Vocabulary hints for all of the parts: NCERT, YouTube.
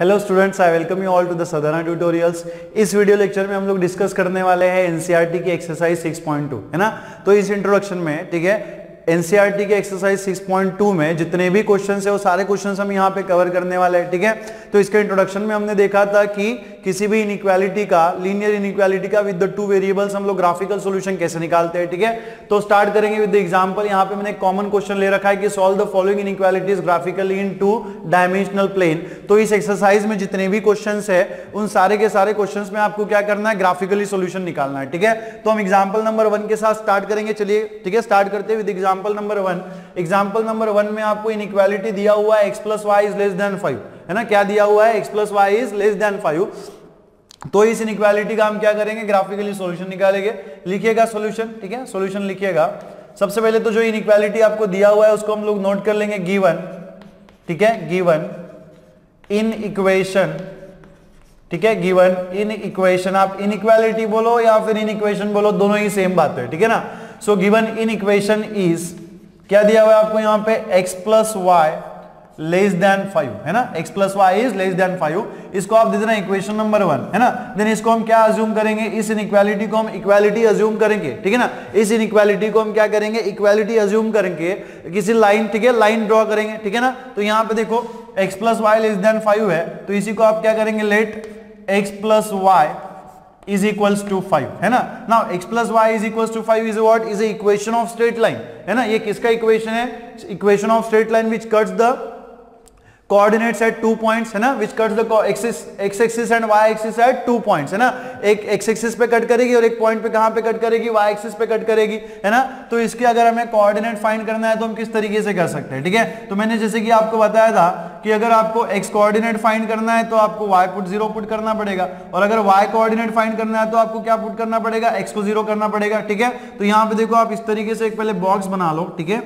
Hello students, I welcome you all to the Sadhana tutorials. इस video lecture में हम लोग डिस्कस करने वाले हैं एनसीईआरटी की एक्सरसाइज 6.2, है ना। तो इस इंट्रोडक्शन में, ठीक है, एनसीईआरटी के एक्सरसाइज 6.2 में जितने भी क्वेश्चंस है वो सारे क्वेश्चंस हम यहाँ पे कवर करने वाले हैं, ठीक है। तो इसके इंट्रोडक्शन में हमने देखा था कि किसी भी इनइक्वालिटी का, लीनियर इनइक्वालिटी का विद द टू वेरिएबल्स हम लोग ग्राफिकल सॉल्यूशन कैसे निकालते हैं, ठीक है। तो स्टार्ट करेंगे विद द एग्जांपल। यहाँ पे मैंने कॉमन क्वेश्चन ले रखा है कि solve the following inequalities graphically in 2 dimensional plane. तो इस एक्सरसाइज में जितने भी क्वेश्चंस है उन सारे के सारे क्वेश्चंस में आपको क्या करना है, ग्राफिकली सॉल्यूशन निकालना है, ठीक है। तो हम एग्जाम्पल नंबर 1 के साथ स्टार्ट करेंगे। चलिए, ठीक है, स्टार्ट करते हैं विद एग्जाम्पल नंबर 1 में आपको इनइक्वालिटी दिया हुआ है x + y is less than 5, है ना। क्या दिया हुआ है, x + y is less than 5। तो इस इनइक्वालिटी का हम क्या करेंगे, ग्राफिकली सॉल्यूशन निकालेंगे। लिखिएगा सॉल्यूशन, ठीक है, सॉल्यूशन लिखिएगा। सबसे पहले तो जो इनइक्वालिटी आपको दिया हुआ है उसको हम लोग नोट कर लेंगे। गिवन, ठीक है, गिवन इन इक्वेशन, ठीक है, गिवन इन इक्वेशन। आप इनइक्वालिटी बोलो या फिर इनइक्वेशन बोलो, दोनों ही सेम बात है, ठीक है ना। So given inequation is, क्या दिया हुआ है आपको यहाँ पे, x + y less than 5, है ना। x + y is less than 5, इसको आप दे देना इक्वेशन नंबर 1, है ना। देन इसको हम क्या अज्यूम करेंगे, इस इनइक्वालिटी को हम इक्वालिटी अज्यूम करेंगे, ठीक है ना। इस इनइक्वालिटी को हम क्या करेंगे, इक्वालिटी अज्यूम करेंगे। किसी लाइन, ठीक है, लाइन ड्रॉ करेंगे, ठीक है ना। तो यहाँ पे देखो x + y less than 5 है, तो इसी को आप क्या करेंगे, let x + y is equals to 5, है ना। Now x + y is equals to 5 is what is a equation of straight line, है ना। ये किसका इक्वेशन है, equation of straight line which cuts the coordinates at 2 points, है ना। Which cuts the x axis and y axis at 2 points, है ना। एक x एक्सिस पे कट करेगी और एक पॉइंट पे कहां पे कट करेगी, y एक्सिस पे कट करेगी, है ना। तो इसके अगर हमें कोऑर्डिनेट फाइंड करना है तो हम किस तरीके से कर सकते हैं, ठीक है। तो मैंने जैसे कि आपको बताया था कि अगर आपको x कोऑर्डिनेट फाइंड करना है तो आपको y पुट 0 पुट करना पड़ेगा, और अगर y कोऑर्डिनेट फाइंड करना है तो आपको क्या पुट करना पड़ेगा, x को 0 करना पड़ेगा, ठीक है। तो यहाँ पे देखो आप इस तरीके से एक पहले बॉक्स बना लो, ठीक है,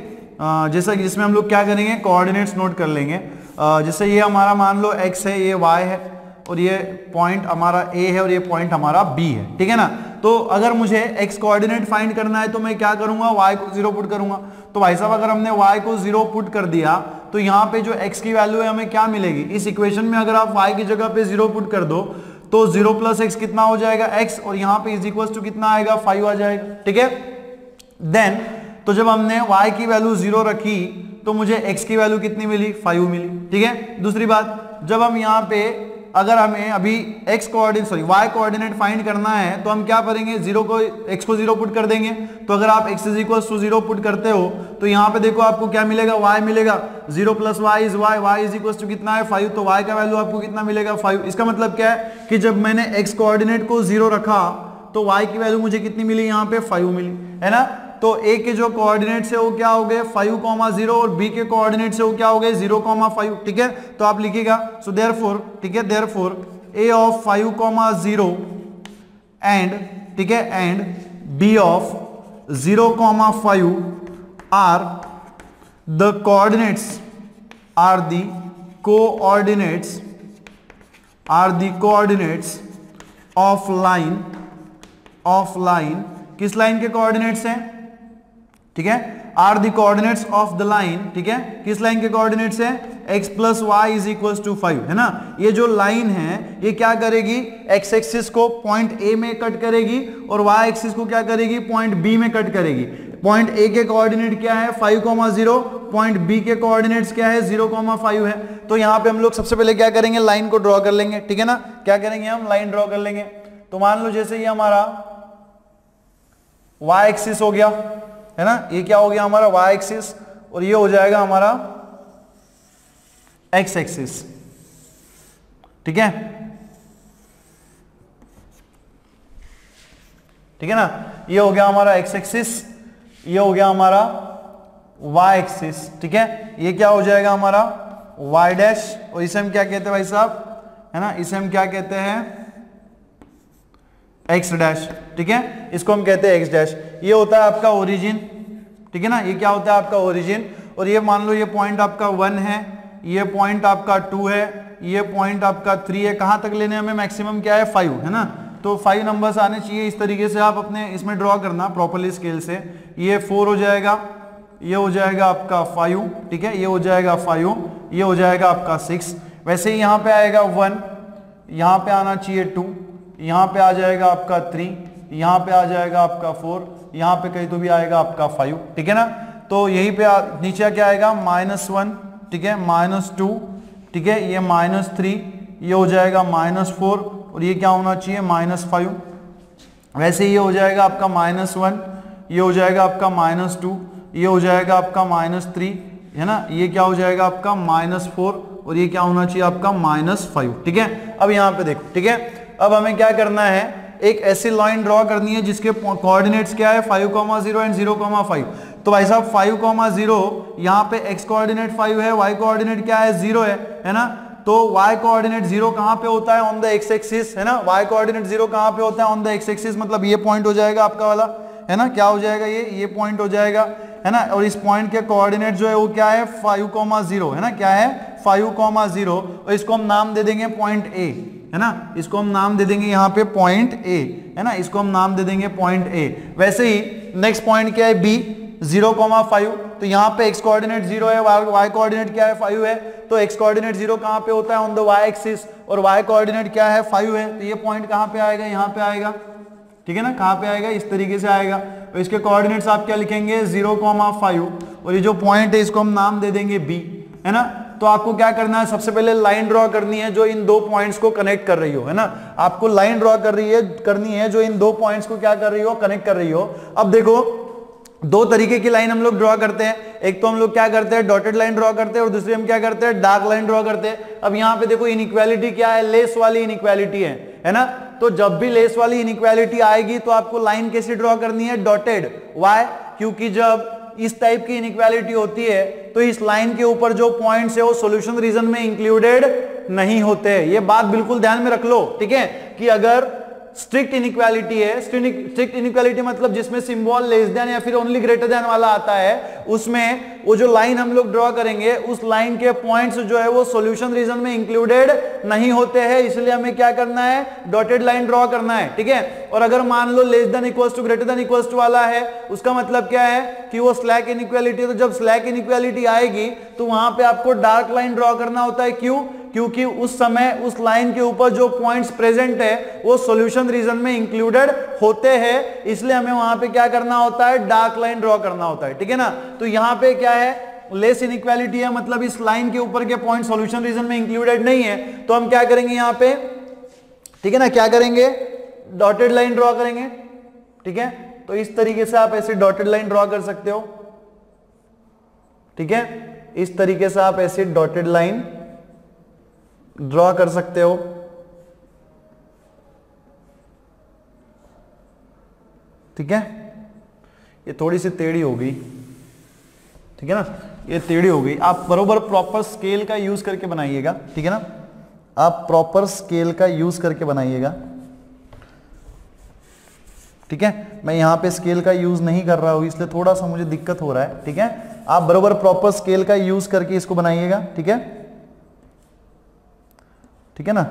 जैसा जिसमें हम लोग क्या करेंगे, कोऑर्डिनेट्स नोट कर लेंगे। जैसे ये हमारा मान लो x है, ये y है, और ये पॉइंट हमारा a है और ये पॉइंट हमारा b है, ठीक है ना। तो अगर मुझे x कोऑर्डिनेट फाइंड करना है तो मैं क्या करूंगा, y को 0 पुट करूंगा। तो भाई साहब अगर हमने y को 0 पुट कर दिया तो यहाँ पे जो x की वैल्यू है हमें क्या मिलेगी, इस इक्वेशन में अगर आप y की जगह पे 0 पुट कर दो तो 0 + x कितना हो जाएगा, x, और यहाँ पे इज इक्वल टू कितना आएगा, 5 आ जाएगा, ठीक है। देन तो जब हमने y की वैल्यू 0 रखी तो मुझे x की वैल्यू कितनी मिली, 5 मिली, ठीक है। दूसरी बात, जब हम यहाँ पे अगर हमें अभी y कोऑर्डिनेट फाइंड करना है तो हम क्या करेंगे, x को 0 पुट कर देंगे। तो अगर आप x इक्वल टू 0 पुट करते हो तो यहाँ पे देखो आपको क्या मिलेगा, y मिलेगा। 0 + y is y, y is equal to कितना है, 5। तो y का वैल्यू आपको कितना मिलेगा, 5। इसका मतलब क्या है कि जब मैंने x कोऑर्डिनेट को 0 रखा तो y की वैल्यू मुझे कितनी मिली, यहाँ पे 5 मिली, है ना। तो A के जो कोऑर्डिनेट्स है वो क्या हो गए, 5, 0, और B के कोऑर्डिनेट्स है वो क्या हो गए, 0, 5, ठीक है। तो आप लिखिएगा, सो देयरफॉर, ठीक है, देयरफॉर A ऑफ 5, 0 एंड, ठीक है, and B of 0, 5 are the coordinates of line, किस लाइन के कोऑर्डिनेट्स हैं, ठीक है, are the coordinates of the line, ठीक है, किस लाइन के कोऑर्डिनेट्स है, x + y is equals to 5, है ना। ये जो लाइन है ये क्या करेगी, x एक्सिस को पॉइंट a में कट करेगी और y एक्सिस को क्या करेगी, पॉइंट b में कट करेगी। पॉइंट a के कोऑर्डिनेट क्या है, 5, 0, पॉइंट b के कोऑर्डिनेट्स क्या है, 0, 5 है। तो यहाँ पे हम लोग सबसे पहले क्या करेंगे, लाइन को ड्रॉ कर लेंगे, ठीक है ना। क्या करेंगे हम, लाइन ड्रॉ कर लेंगे। तो मान लो जैसे ये हमारा y एक्सिस हो गया, है ना, ये क्या हो गया हमारा y एक्सिस, और ये हो जाएगा हमारा x एक्सिस, ठीक है, ठीक है ना। ये हो गया हमारा x एक्सिस, ये हो गया हमारा y एक्सिस, ठीक है। ये क्या हो जाएगा हमारा y डैश, और इसे हम क्या कहते हैं भाई साहब, है ना, इसे हम क्या कहते हैं, x डैश, ठीक है, इसको हम कहते हैं x डैश। ये होता है आपका ओरिजिन, ठीक है ना, ये क्या होता है आपका ओरिजिन। और ये मान लो ये पॉइंट आपका 1 है, ये पॉइंट आपका 2 है, ये पॉइंट आपका 3 है। कहाँ तक लेने हमें, मैक्सिमम क्या है, 5, है ना। तो 5 नंबर्स आने चाहिए, इस तरीके से आप अपने इसमें ड्रॉ करना प्रॉपरली स्केल से। ये 4 हो जाएगा, ये हो जाएगा आपका 5, ठीक है, ये हो जाएगा 5, ये हो जाएगा आपका 6, वैसे ही यहाँ पे आएगा 1, यहाँ पे आना चाहिए 2, यहाँ पे आ जाएगा आपका 3, यहाँ पे आ जाएगा आपका 4, यहाँ पे कहीं तो भी आएगा आपका 5, ठीक है ना। तो यहीं पे नीचे क्या आएगा -1, ठीक है, -2, ठीक है, ये -3, ये हो जाएगा -4 और ये क्या होना चाहिए -5। वैसे ये हो जाएगा आपका -1, ये हो जाएगा आपका -2, ये हो जाएगा आपका -3, है ना, ये क्या हो जाएगा आपका -4 और ये क्या होना चाहिए आपका -5, ठीक है। अब यहाँ पे देखो, ठीक है, अब हमें क्या करना है, एक ऐसी लाइन ड्रॉ करनी है जिसके कोऑर्डिनेट्स क्या है 5,0 एंड 0,5। तो भाई साहब 5,0 यहाँ पे x कोऑर्डिनेट 5 है, y कोऑर्डिनेट क्या है 0 है ना। तो y कोऑर्डिनेट 0 कहाँ पे होता है ऑन द x एक्सिस, है ना, y कोऑर्डिनेट 0 कहाँ पे होता है ऑन द x एक्सिस, मतलब ये पॉइंट हो जाएगा आपका वाला, है ना, क्या हो जाएगा ये पॉइंट हो जाएगा, है ना। और इस पॉइंट के कोऑर्डिनेट जो है वो क्या है 5,0, है ना, क्या है 5,0 और इसको हम नाम दे देंगे पॉइंट ए, है ना, इसको हम नाम दे देंगे यहाँ पे पॉइंट ए, है ना, इसको हम नाम दे देंगे पॉइंट ए। वैसे ही नेक्स्ट पॉइंट क्या है बी 0,5, तो यहाँ पे x कोऑर्डिनेट 0 है, y कोऑर्डिनेट क्या है 5 है, तो x कोऑर्डिनेट 0 कहाँ पे होता है ऑन द y एक्सिस और y कोऑर्डिनेट क्या है 5 है, तो ये पॉइंट कहाँ पे आएगा यहाँ पे आएगा, ठीक है ना, कहाँ पे आएगा इस तरीके से आएगा। और इसके कोऑर्डिनेट्स आप क्या लिखेंगे 0,5 और ये जो पॉइंट है इसको हम नाम दे देंगे बी, है ना। तो आपको क्या करना है, सबसे पहले लाइन ड्रॉ करनी है जो इन दो पॉइंट्स को कनेक्ट कर रही हो, है ना, आपको लाइन ड्रॉ करनी है जो इन दो पॉइंट्स को क्या कर रही हो कनेक्ट कर रही हो। अब देखो दो तरीके की लाइन हम लोग ड्रॉ करते हैं, एक तो हम लोग क्या करते हैं डॉटेड लाइन ड्रॉ करते हैं और दूसरी हम क्या करते हैं डार्क लाइन ड्रॉ करते हैं। अब यहाँ पे देखो इनइक्वालिटी क्या है, लेस वाली इनइक्वालिटी है, है ना। तो जब भी लेस वाली इनइक्वालिटी आएगी तो आपको लाइन कैसे ड्रॉ करनी है डॉटेड, वाई, क्योंकि जब इस टाइप की इनइक्वालिटी होती है तो इस लाइन के ऊपर जो पॉइंट्स है वो सॉल्यूशन रीजन में इंक्लूडेड नहीं होते, ये बात बिल्कुल ध्यान में रख लो, ठीक है, कि अगर स्ट्रिक्ट इनइक्वालिटी है, स्ट्रिक्ट इनइक्वालिटी मतलब जिसमें सिंबल लेस देन या फिर ओनली ग्रेटर देन वाला आता है, उसमें वो जो लाइन हम लोग ड्रॉ करेंगे उस लाइन के पॉइंट्स जो है वो सॉल्यूशन रीजन में इंक्लूडेड नहीं होते हैं, इसलिए हमें क्या करना है डॉटेड लाइन ड्रॉ करना है, ठीक है। और अगर मान लो less than equals to greater than equals to वाला है, उसका मतलब क्या है कि वो स्लैक इनइक्वालिटी है, तो जब स्लैक इनइक्वालिटी आएगी तो वहां पे आपको डार्क लाइन ड्रॉ करना होता है, क्यों, क्योंकि उस समय उस लाइन के ऊपर जो पॉइंट्स प्रेजेंट है वो सॉल्यूशन रीजन में इंक्लूडेड होते हैं, इसलिए हमें वहां पे क्या करना होता है डार्क लाइन ड्रॉ करना होता है, ठीक है ना। तो यहाँ पे क्या है लेस इनइक्वालिटी है, मतलब इस लाइन के ऊपर के पॉइंट सॉल्यूशन रीजन में इंक्लूडेड नहीं है, तो हम क्या करेंगे यहाँ पे, ठीक है ना, क्या करेंगे डॉटेड लाइन ड्रॉ करेंगे, ठीक है। तो इस तरीके से आप ऐसे डॉटेड लाइन ड्रॉ कर सकते हो, ठीक है, इस तरीके से आप ऐसे डॉटेड लाइन ड्रॉ कर सकते हो, ठीक है। ये थोड़ी सी टेढ़ी हो गई, ठीक है ना, ये टेढ़ी हो गई, आप बरोबर प्रॉपर स्केल का यूज करके बनाइएगा, ठीक है ना, आप प्रॉपर स्केल का यूज करके बनाइएगा, ठीक है। मैं यहाँ पे स्केल का यूज नहीं कर रहा हूँ इसलिए थोड़ा सा मुझे दिक्कत हो रहा है, ठीक है, आप बरोबर प्रॉपर स्केल का यूज करके इसको बनाइएगा, ठीक है, ठीक है ना।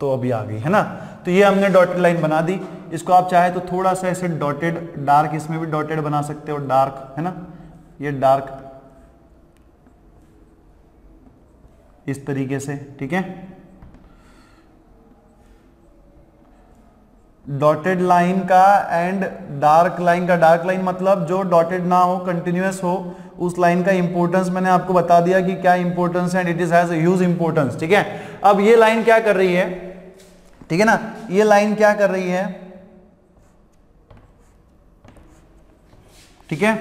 तो अभी आ गई, है ना, तो ये हमने डॉटेड लाइन बना दी, इसको आप चाहे तो थोड़ा सा ऐसे डॉटेड डार्क, इसमें भी डॉटेड बना सकते हो डार्क, है ना, ये डार्क इस तरीके से, ठीक है। डॉटेड लाइन का एंड डार्क लाइन का, डार्क लाइन मतलब जो डॉटेड ना हो कंटिन्यूअस हो, उस लाइन का इंपॉर्टेंस मैंने आपको बता दिया कि क्या इंपॉर्टेंस है, and it is has huge importance, ठीक है। अब ये लाइन क्या कर रही है, ठीक है ना, ये लाइन क्या कर रही है, ठीक है,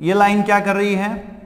ये लाइन क्या कर रही है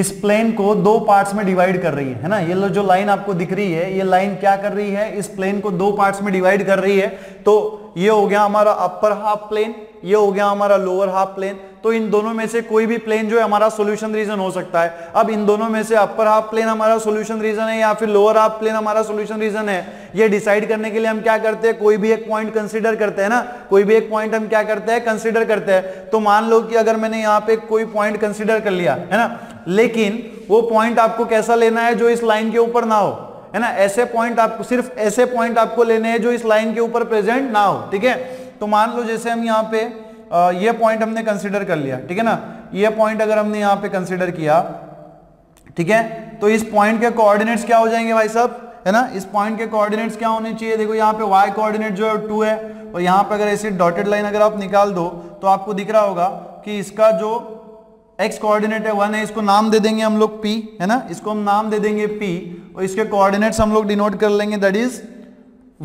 इस प्लेन को दो पार्ट्स में डिवाइड कर रही है ना। ये जो लाइन आपको दिख रही है ये लाइन क्या कर रही है इस प्लेन को दो पार्ट्स में डिवाइड कर रही है। तो ये हो गया हमारा अपर हाफ प्लेन, ये हो गया हमारा लोअर हाफ प्लेन, तो इन दोनों में से कोई भी प्लेन जो है हमारा सॉल्यूशन रीजन हो सकता है। अब इन दोनों में से अपर हाफ प्लेन हमारा सॉल्यूशन रीजन है या फिर लोअर हाफ प्लेन हमारा सॉल्यूशन रीजन है, ये डिसाइड करने के लिए हम क्या करते हैं कोई भी एक पॉइंट कंसीडर करते हैं ना, कोई भी एक पॉइंट हम क्या करते हैं कंसीडर करते हैं। तो मान लो कि अगर मैंने यहाँ पे कोई पॉइंट कंसीडर कर लिया, है ना, लेकिन वो पॉइंट आपको कैसा लेना है जो इस लाइन के ऊपर ना हो, है ना, ऐसे पॉइंट आपको, सिर्फ ऐसे पॉइंट आपको लेने हैं जो इस लाइन के ऊपर प्रेजेंट ना हो, ठीक है। तो मान लो जैसे हम यहाँ पे ये पॉइंट हमने कंसिडर कर लिया, ठीक है ना, ये पॉइंट अगर हमने यहाँ पे कंसिडर किया, ठीक है, तो इस पॉइंट के कोऑर्डिनेट्स क्या हो जाएंगे भाई साहब, है ना, इस पॉइंट के कोऑर्डिनेट्स क्या होने चाहिए, देखो यहाँ पे y कोऑर्डिनेट जो है 2 है, और यहाँ पे अगर ऐसी डॉटेड लाइन अगर आप निकाल दो तो आपको दिख रहा होगा कि इसका जो x कोऑर्डिनेट है 1 है, इसको नाम दे देंगे हम लोग p, है ना, इसको हम नाम दे देंगे p, और इसके कोऑर्डिनेट्स हम लोग डिनोट कर लेंगे, दैट इज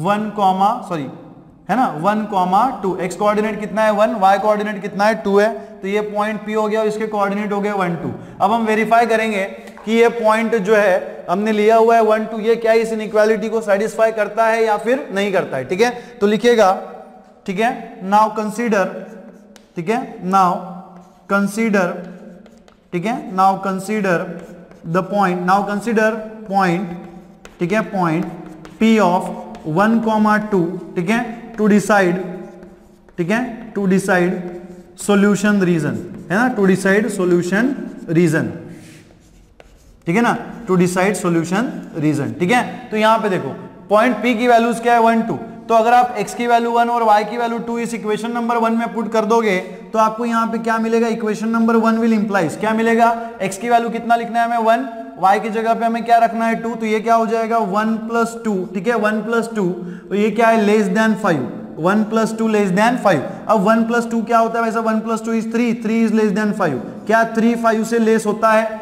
1, 2। एक्स कोऑर्डिनेट कितना है 1, वाई कोऑर्डिनेट कितना है 2 है, तो ये पॉइंट पी हो गया और इसके कोऑर्डिनेट हो गए 1, 2। अब हम वेरीफाई करेंगे कि ये पॉइंट जो है हमने लिया हुआ है 1, 2, ये क्या इस इनइक्वालिटी को सेटिस्फाई करता है या फिर नहीं करता है, ठीक है। तो लिखेगा, ठीक है, नाउ कंसीडर, ठीक है, नाउ कंसीडर, ठीक है, now consider the point, now consider point, ठीक है, पॉइंट पी ऑफ 1, 2, ठीक है, टू डिसाइड, ठीक है, टू डिसाइड सोल्यूशन रीजन, है ना, टू डिसाइड सोल्यूशन रीजन, ठीक है ना, टू डिसाइड सोल्यूशन रीजन, ठीक है। तो यहां पे देखो पॉइंट P की वैल्यूज क्या है 1, 2, तो अगर आप x की वैल्यू 1 और y की वैल्यू 2 इस इक्वेशन नंबर 1 में पुट कर दोगे तो आपको यहां पे क्या मिलेगा, इक्वेशन नंबर 1 विल इंप्लाइज क्या मिलेगा, x की वैल्यू कितना लिखना है हमें 1, y की जगह पे हमें क्या रखना है 2, तो ये क्या हो जाएगा 1 + 2, ठीक है, 1 + 2, तो ये क्या है लेस देन 5, 1 + 2 लेस देन 5। अब 1 + 2 क्या होता है वैसा, 1 + 2 इज 3, 3 इज लेस देन 5, क्या 3 5 से लेस होता है,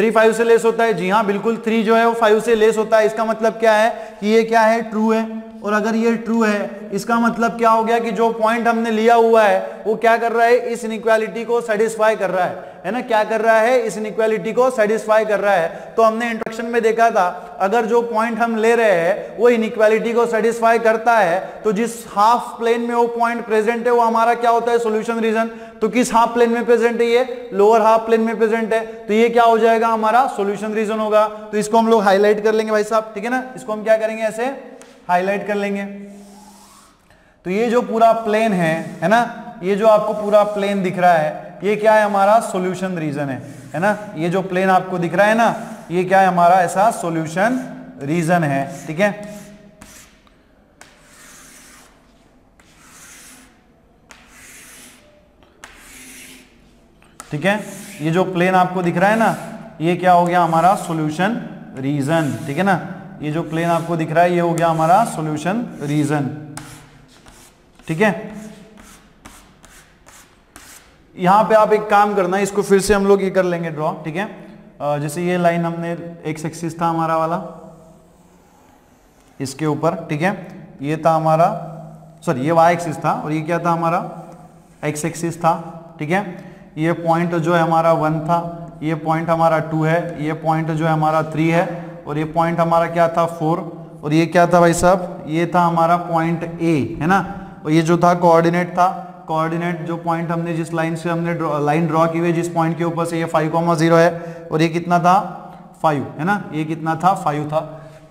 3 5 से लेस होता है, जी हाँ बिल्कुल, 3 जो है वो 5 से लेस होता है, इसका मतलब क्या है कि ये क्या है ट्रू है, और अगर ये ट्रू है इसका मतलब क्या हो गया कि जो पॉइंट हमने लिया हुआ है वो क्या कर रहा है, इस इनइक्वालिटी को सेटिस्फाई कर रहा है, है ना, क्या कर रहा है, इस इनइक्वालिटी को सेटिस्फाई कर रहा है। तो हमने इंट्रोडक्शन में देखा था अगर जो पॉइंट हम ले रहे हैं वो इनइक्वालिटी को सेटिस्फाई करता है तो जिस हाफ प्लेन में वो पॉइंट प्रेजेंट है वो हमारा क्या होता है सोल्यूशन रीजन, तो किस हाफ प्लेन में प्रेजेंट है, ये लोअर हाफ प्लेन में प्रेजेंट है, तो ये क्या हो जाएगा हमारा सोल्यूशन रीजन होगा। तो इसको हम लोग हाईलाइट कर लेंगे भाई साहब, ठीक है ना, इसको हम क्या करेंगे ऐसे हाईलाइट कर लेंगे। तो ये जो पूरा प्लेन है ना, ये जो आपको पूरा प्लेन दिख रहा है ये क्या है हमारा सॉल्यूशन रीजन है ना, ये जो प्लेन आपको दिख रहा है ना ये क्या है हमारा ऐसा सॉल्यूशन रीजन है, ठीक है। ठीक है, ये जो प्लेन आपको दिख रहा है ना ये क्या हो गया हमारा सॉल्यूशन रीजन, ठीक है ना, ये जो प्लेन आपको दिख रहा है ये हो गया हमारा सॉल्यूशन रीजन, ठीक है। यहां पे आप एक काम करना, इसको फिर से हम लोग ये कर लेंगे ड्रॉ, ठीक है, जैसे ये लाइन हमने एक्स एक्सिस था हमारा वाला इसके ऊपर, ठीक है, ये था हमारा, सॉरी ये वाई एक्सिस था और ये क्या था हमारा एक्स एक्सिस था, ठीक है। ये पॉइंट जो है हमारा 1 था, ये पॉइंट हमारा 2 है, ये पॉइंट जो है हमारा 3 है, और ये पॉइंट हमारा क्या था 4, और ये क्या था भाई साहब, ये था हमारा पॉइंट ए, है ना, और ये जो था कोऑर्डिनेट जो पॉइंट हमने जिस लाइन से हमने लाइन ड्रॉ की हुई जिस पॉइंट के ऊपर से ये 5, 0 है, और ये कितना था 5, है ना, ये कितना था 5 था,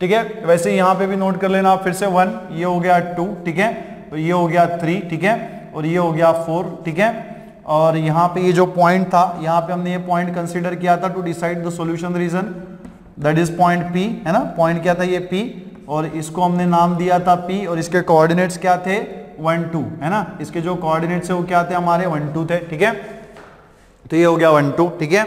ठीक है। वैसे यहाँ पे भी नोट कर लेना आप फिर से 1, ये हो गया 2, ठीक है, और ये हो गया 3, ठीक है, और ये हो गया 4, ठीक है, और यहाँ पे ये जो पॉइंट था यहाँ पे हमने ये पॉइंट कंसिडर किया था to decide the solution region, that is point P, है ना, पॉइंट क्या था ये P, और इसको हमने नाम दिया था P, और इसके कोऑर्डिनेट्स क्या थे 1, 2, है ना, इसके जो कोऑर्डिनेट्स है वो क्या थे हमारे 1, 2 थे, ठीक है। तो ये हो गया 1, 2, ठीक है।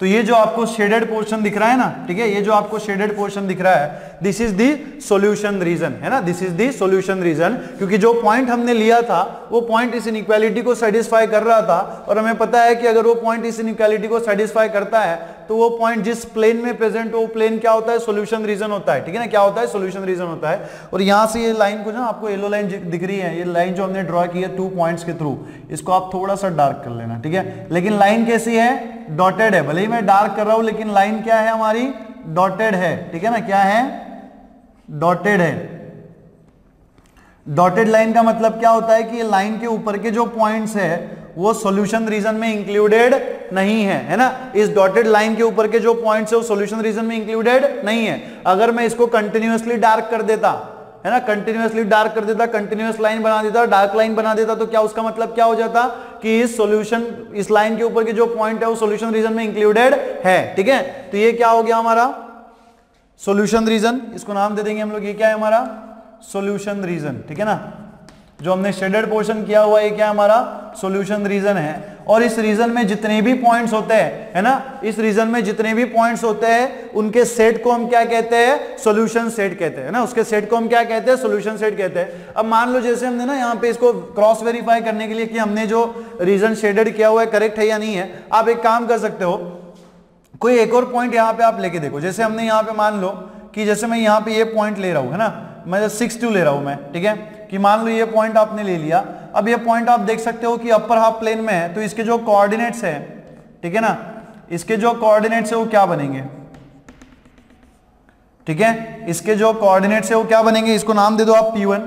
तो ये जो आपको शेडेड पोर्शन दिख रहा है ना, ठीक है, ये जो आपको शेडेड पोर्शन दिख रहा है this is the solution region, है ना, this is the solution region, क्योंकि जो पॉइंट हमने लिया था वो पॉइंट इस इनइक्वालिटी को सेटिस्फाई कर रहा था, और हमें पता है कि अगर वो पॉइंट इस इनइक्वालिटी को सेटिस्फाई करता है तो वो पॉइंट जिस प्लेन में प्रेजेंट हो वो प्लेन क्या होता है सोल्यूशन रीजन होता है, ठीक है ना, क्या होता है सोल्यूशन रीजन होता है। और यहाँ से ये लाइन को ना आपको येलो लाइन दिख रही है, ये लाइन जो हमने ड्रॉ की है 2 पॉइंट्स के थ्रू, इसको आप थोड़ा सा डार्क कर लेना, ठीक है, लेकिन लाइन कैसी है, डॉटेड है, भले ही मैं डार्क कर रहा हूं लेकिन लाइन क्या है हमारी डॉटेड है, ठीक है ना, क्या है डॉटेड है। डॉटेड लाइन का मतलब क्या होता है कि ये लाइन के ऊपर के जो पॉइंट्स है वो सॉल्यूशन रीजन में इंक्लूडेड नहीं है, है ना, इस डॉटेड लाइन के ऊपर के जो पॉइंट्स है वो सॉल्यूशन रीजन में इंक्लूडेड नहीं है। अगर मैं इसको कंटिन्यूअसली डार्क कर देता, है ना, कंटिन्यूअसली डार्क कर देता, कंटिन्यूअस लाइन बना देता, डार्क लाइन बना देता, तो क्या उसका मतलब क्या हो जाता कि इस सॉल्यूशन, इस लाइन के ऊपर के जो पॉइंट है वो सॉल्यूशन रीजन में इंक्लूडेड है, ठीक है। तो ये क्या हो गया हमारा सॉल्यूशन रीजन, इसको नाम दे देंगे हम लोग, ये क्या है हमारा सॉल्यूशन रीजन, ठीक है ना। जो हमने शेडेड पोर्शन किया हुआ है क्या हमारा सॉल्यूशन रीजन है। और इस रीजन में जितने भी पॉइंट्स होते हैं, है ना, इस रीजन में जितने भी पॉइंट्स होते हैं उनके सेट को हम क्या कहते हैं, सॉल्यूशन सेट कहते हैं ना, उसके सेट को हम क्या कहते हैं, सॉल्यूशन सेट कहते हैं। अब मान लो जैसे हमने ना यहाँ पे इसको क्रॉस वेरीफाई करने के लिए कि हमने जो रीजन शेडेड किया हुआ है करेक्ट है या नहीं है, आप एक काम कर सकते हो, कोई एक और पॉइंट यहाँ पे आप लेके देखो। जैसे हमने यहाँ पे मान लो कि जैसे मैं यहाँ पे ये पॉइंट ले रहा हूँ, है ना, मैं 6-2 ले रहा हूँ मैं, ठीक है, कि मान लो ये पॉइंट आपने ले लिया। अब ये पॉइंट आप देख सकते हो कि अपर हाफ प्लेन में है, तो इसके जो कोऑर्डिनेट्स है, ठीक है ना, इसके जो कोऑर्डिनेट्स है वो क्या बनेंगे, ठीक है, इसके जो कोऑर्डिनेट्स है वो क्या बनेंगे, इसको नाम दे दो आप P1,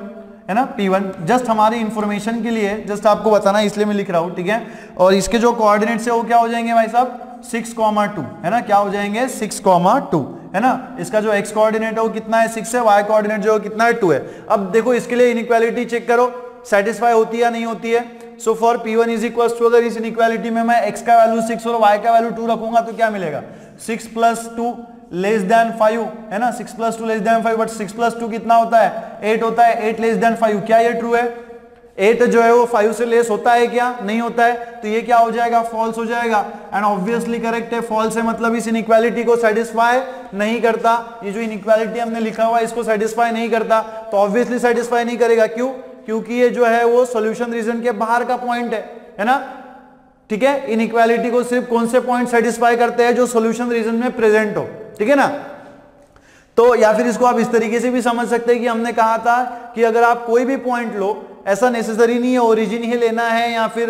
है ना, P1। जस्ट हमारी इंफॉर्मेशन के लिए, जस्ट आपको बताना इसलिए मैं लिख रहा हूँ, ठीक है। और इसके जो कोऑर्डिनेट्स है वो क्या हो जाएंगे भाई साहब 6,2, है ना, क्या हो जाएंगे 6,2, है ना। इसका जो x कोऑर्डिनेट है वो कितना है 6 है, y कोऑर्डिनेट जो कितना है 2 है। अब देखो इसके लिए इनइक्वालिटी चेक करो सेटिस्फाई होती है या नहीं होती है। So for p1 is equal to, अगर इस इनइक्वालिटी में मैं x का वैल्यू 6 और y का वैल्यू 2 रखूंगा तो क्या मिलेगा 6 + 2 < 5, है ना, 6 + 2 < 5, बट 6 + 2 कितना होता है 8 होता है, 8 < 5। क्या ये ट्रू है, 8 जो है वो 5 से लेस होता है क्या, नहीं होता है, तो ये क्या हो जाएगा फॉल्स हो जाएगा। एंड ऑब्वियसली करेक्ट है, फॉल्स है, मतलब इस इनइक्वालिटी को सेटिस्फाई नहीं करता। ये जो इनइक्वालिटी हमने लिखा हुआ है इसको सेटिस्फाई नहीं करता, तो ऑब्वियसली सेटिस्फाई नहीं करेगा। क्यों? क्योंकि ये जो है वो सॉल्यूशन रीजन के बाहर का पॉइंट है ना, ठीक है। इनइक्वालिटी को सिर्फ कौन से पॉइंट सेटिस्फाई करते हैं, जो सॉल्यूशन रीजन में प्रेजेंट हो, ठीक है ना। तो या फिर इसको आप इस तरीके से भी समझ सकते हैं कि हमने कहा था कि अगर आप कोई भी पॉइंट लो, ऐसा नेसेसरी नहीं है ओरिजिन ही लेना है या फिर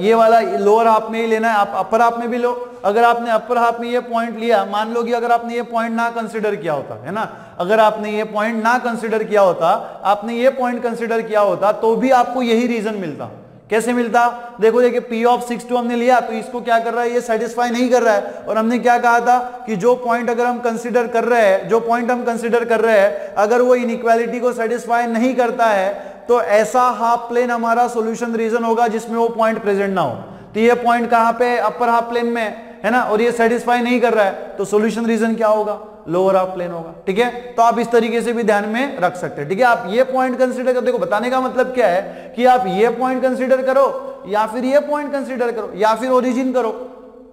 ये वाला लोअर हाफ में ही लेना है, आप अपर हाफ में भी लो। अगर आपने अपर हाफ में ये पॉइंट लिया, मान लो कि अगर आपने ये पॉइंट ना कंसिडर किया होता, है ना, अगर आपने ये पॉइंट ना कंसिडर किया होता, आपने ये पॉइंट कंसिडर किया होता तो भी आपको यही रीजन मिलता। कैसे मिलता, देखो देखिए P(6,2) हमने लिया तो इसको क्या कर रहा है, ये सेटिस्फाई नहीं कर रहा है। और हमने क्या कहा था कि जो पॉइंट अगर हम कंसिडर कर रहे हैं, जो पॉइंट हम कंसिडर कर रहे हैं अगर वो इनइक्वालिटी को सेटिस्फाई नहीं करता है तो ऐसा हाफ प्लेन हमारा सॉल्यूशन रीजन होगा जिसमें वो पॉइंट प्रेजेंट ना हो। तो ये पॉइंट कहाँ पे, अपर हाफ प्लेन में है ना, और ये सेटिस्फाई नहीं कर रहा है तो सॉल्यूशन रीजन क्या होगा, लोअर हाफ प्लेन होगा, ठीक है। तो आप इस तरीके से भी ध्यान में रख सकते हैं, ठीक है। आप ये पॉइंट कंसीडर कर, देखो बताने का मतलब क्या है कि आप ये पॉइंट कंसीडर करो या फिर ये पॉइंट कंसीडर करो या फिर ओरिजिन करो,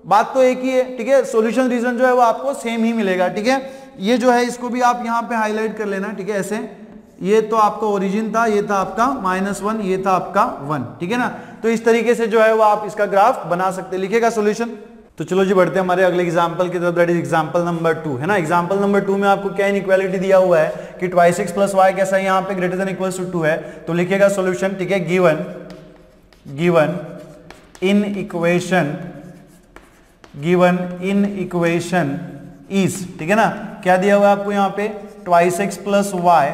बात तो एक ही है, ठीक है। सॉल्यूशन रीजन जो है वो आपको सेम ही मिलेगा, ठीक है। ये जो है इसको भी आप यहाँ पे हाईलाइट कर लेना, ठीक है, ऐसे। ये तो आपका ओरिजिन था, ये था आपका -1, ये था आपका 1, ठीक है ना। तो इस तरीके से जो है वो आप इसका ग्राफ बना सकते, लिखेगा सॉल्यूशन। तो चलो जी बढ़ते हैं हमारे अगले एग्जांपल की तरफ, दैट इज एग्जांपल नंबर 2, है ना। एग्जांपल नंबर 2 में आपको क्या इनइक्वालिटी दिया हुआ है कि x + y कैसा है यहाँ पे >= 2 है, तो लिखेगा सॉल्यूशन, ठीक है। गिवन इन इक्वेशन इज, ठीक है ना, क्या दिया हुआ है आपको यहाँ पे x + y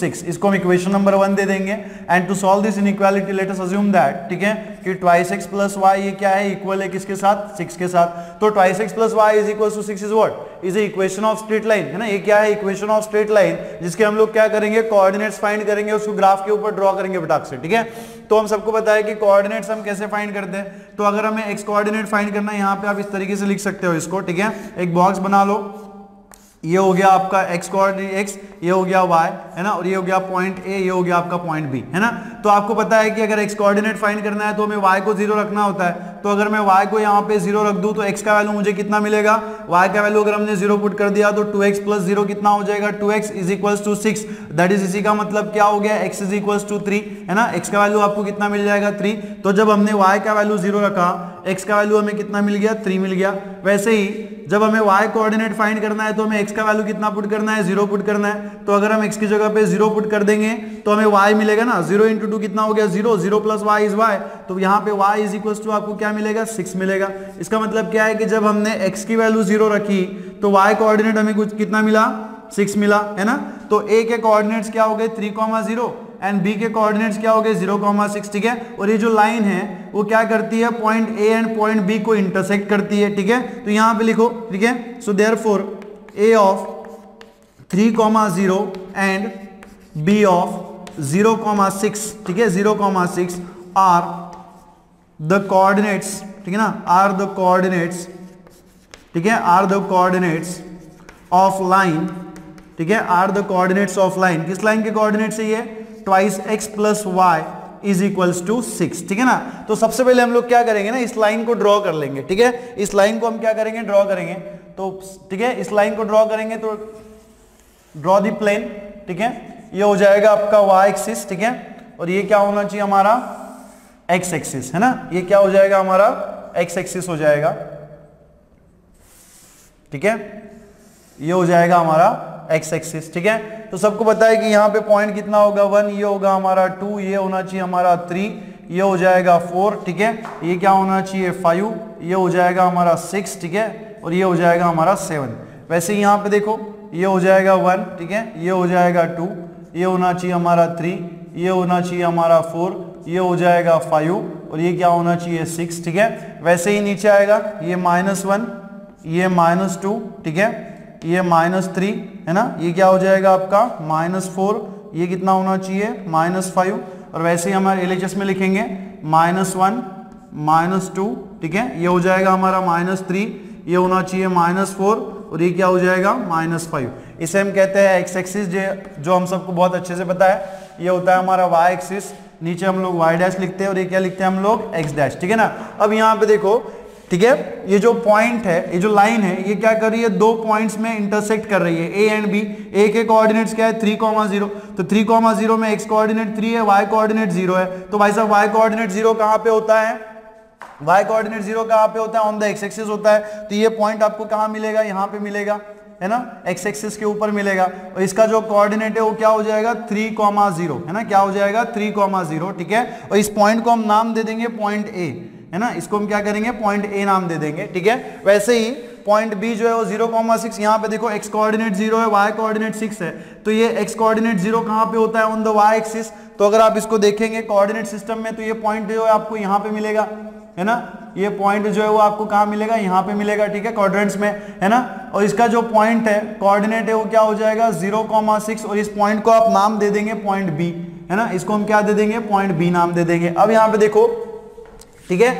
>6। इसको हम इक्वेशन नंबर 1 दे देंगे। And to solve this inequality let us assume that, ठीक है, कि x + y ये क्या है, इक्वल है किसके साथ, 6 के साथ। तो x + y = 6 is what, is equation of straight line, है ना, ये क्या है इक्वेशन ऑफ स्ट्रेट लाइन, जिसके हम लोग क्या करेंगे कोऑर्डिनेट्स फाइंड करेंगे, उसको ग्राफ के ऊपर ड्रॉ करेंगे फटाक से, ठीक है। तो हम सबको पता है कि कोऑर्डिनेट्स हम कैसे फाइंड करते हैं। तो अगर हमें x कोऑर्डिनेट फाइंड करना है, यहाँ पे आप इस तरीके से लिख सकते हो इसको, ठीक है। एक बॉक्स बना लो, ये हो गया आपका x कोऑर्डिनेट x, ये हो गया y, है ना, और ये हो गया पॉइंट A, ये हो गया आपका पॉइंट B, है ना। तो आपको पता है कि अगर x कोऑर्डिनेट फाइंड करना है तो हमें y को 0 रखना होता है। तो अगर मैं y को यहाँ पे 0 रख दूँ तो x का वैल्यू मुझे कितना मिलेगा, y का वैल्यू अगर हमने 0 पुट कर दिया तो 2x + 0 कितना हो जाएगा, 2x = 6। दैट इज, इसी का मतलब क्या हो गया, x = 3, है ना। x का वैल्यू आपको कितना मिल जाएगा, 3। तो जब हमने y का वैल्यू 0 रखा, x का वैल्यू हमें कितना मिल गया, 3 मिल गया। वैसे ही जब हमें y कोऑर्डिनेट फाइंड करना है तो हमें x का वैल्यू कितना पुट करना है, 0 पुट करना है। तो अगर हम x की जगह पे 0 पुट कर देंगे तो हमें y मिलेगा ना, 0 × 2 कितना हो गया, 0 + y = y। तो यहाँ पे y = आपको क्या मिलेगा, 6 मिलेगा। इसका मतलब क्या है कि जब हमने x की वैल्यू 0 रखी तो y कोऑर्डिनेट हमें कुछ कितना मिला, 6 मिला, है ना। तो a के कोऑर्डिनेट्स क्या हो गए, 3,0 एंड b के कोऑर्डिनेट्स क्या हो गए, 0,6, ठीक है। और ये जो लाइन है वो क्या करती है, point A and point B को इंटरसेक्ट करती है, ठीक है। तो यहाँ पे लिखो, ठीक है, so therefore A of 3,0 and B of 0,6, ठीक है, 0,6 आर द कोऑर्डिनेट्स, ठीक है ना, आर द कोऑर्डिनेट्स, ठीक है, are the coordinates of line, ठीक है, are the coordinates of line. किस लाइन के कोऑर्डिनेट है ये? Twice x plus y is equals to 6, ठीक है ना। तो सबसे पहले हम लोग क्या करेंगे ना, इस लाइन को ड्रॉ कर लेंगे, ठीक है। इस लाइन को हम क्या करेंगे, ड्रॉ करेंगे। तो ठीक है, इस लाइन को ड्रॉ करेंगे तो ड्रॉ दी प्लेन, ठीक है। ये हो जाएगा आपका वाई एक्सिस, ठीक है, और ये क्या होना चाहिए हमारा एक्स एक्सिस, है ना। ये क्या हो जाएगा हमारा एक्स एक्सिस हो जाएगा, ठीक है। ये हो जाएगा हमारा एक्स एक्सिस, ठीक है। तो सबको पता है कि यहाँ पे पॉइंट कितना होगा 1, ये होगा हमारा 2, ये होना चाहिए हमारा 3, ये हो जाएगा 4, ठीक है। ये क्या होना चाहिए 5, ये हो जाएगा हमारा 6, ठीक है, और ये हो जाएगा हमारा 7। वैसे यहाँ पे देखो, ये हो जाएगा 1, ठीक है, ये हो जाएगा 2, ये होना चाहिए हमारा 3, ये होना चाहिए हमारा 4, ये हो जाएगा 5, और ये क्या होना चाहिए 6, ठीक है। वैसे ही नीचे आएगा, ये -1, ये -2, ठीक है, ये -3, है ना। ये क्या हो जाएगा आपका -4, ये कितना होना चाहिए -5, और वैसे ही हमारे LHS में लिखेंगे -1, -2, ठीक है। ये हो जाएगा हमारा -3, ये होना चाहिए -4, और ये क्या हो जाएगा -5। इसे हम कहते हैं एक्स एक्सिस, जो हम सबको बहुत अच्छे से पता है। ये होता है हमारा वाई एक्सिस, नीचे हम लोग वाई डैश लिखते हैं, और ये क्या लिखते हैं हम लोग एक्स डैश, ठीक है ना। अब यहाँ पे देखो, ठीक है, ये जो पॉइंट है, ये जो लाइन है, ये क्या कर रही है, दो पॉइंट्स में इंटरसेक्ट कर रही है, ए एंड बी। ए के कोऑर्डिनेट्स क्या है, 3,0, तो 3,0 में एक्स कोऑर्डिनेट 3 है, वाई कोऑर्डिनेट 0 है। तो भाई साहब वाई कोऑर्डिनेट 0 कहाँ पे होता है, वाई कोऑर्डिनेट 0 कहाँ पे होता है, ऑन द एक्स एक्सिस होता है। तो ये पॉइंट आपको कहाँ मिलेगा, यहाँ पे मिलेगा, है ना, एक्स एक्सिस के ऊपर मिलेगा। और इसका जो कोऑर्डिनेट है वो क्या हो जाएगा 3,0, है ना, क्या हो जाएगा 3,0, ठीक है। और इस पॉइंट को हम नाम दे देंगे पॉइंट ए, है ना, इसको हम क्या करेंगे पॉइंट ए नाम दे देंगे, ठीक है। वैसे ही पॉइंट बी जो है वो 0,6, यहाँ पे देखो एक्स कोऑर्डिनेट 0 है, वाई कोऑर्डिनेट 6 है। तो ये एक्स कोऑर्डिनेट 0 कहाँ पे होता है, ऑन द वाई एक्सिस। तो अगर आप इसको देखेंगे कोऑर्डिनेट सिस्टम में, तो ये पॉइंट जो है आपको यहाँ पे मिलेगा, है ना, ये पॉइंट जो है वो आपको कहाँ मिलेगा, यहाँ पे मिलेगा, ठीक है, क्वाड्रेंट्स में, है ना। और इसका जो पॉइंट है, कोऑर्डिनेट है, वो क्या हो जाएगा 0,6, और इस पॉइंट को आप नाम दे देंगे पॉइंट बी, है ना, इसको हम क्या दे देंगे पॉइंट बी नाम दे देंगे। अब यहाँ पे देखो, ठीक है,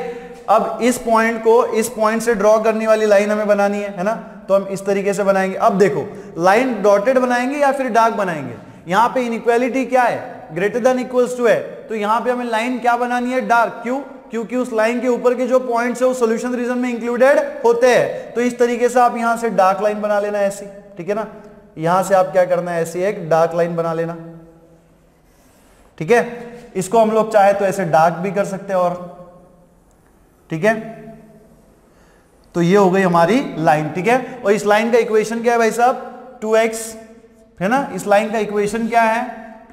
अब इस पॉइंट को इस पॉइंट से ड्रॉ करने वाली लाइन हमें बनानी है ना, तो हम इस तरीके से बनाएंगे। अब देखो, लाइन डॉटेड बनाएंगे या फिर डार्क बनाएंगे, यहाँ पे इनइक्वालिटी क्या है, ग्रेटर देन इक्वल्स टू है, तो यहाँ पे हमें लाइन क्या बनानी है, डार्क। क्यों? क्योंकि उस लाइन के ऊपर के जो पॉइंट्स है वो सॉल्यूशन रीजन में इंक्लूडेड होते हैं। तो इस तरीके से आप यहाँ से डार्क लाइन बना लेना ऐसी, ठीक है ना, यहाँ से आप क्या करना है, ऐसी एक डार्क लाइन बना लेना, ठीक है। इसको हम लोग चाहे तो ऐसे डार्क भी कर सकते हैं, और ठीक है, तो ये हो गई हमारी लाइन, ठीक है। और इस लाइन का इक्वेशन क्या है भाई साहब, 2x, है ना, इस लाइन का इक्वेशन क्या है,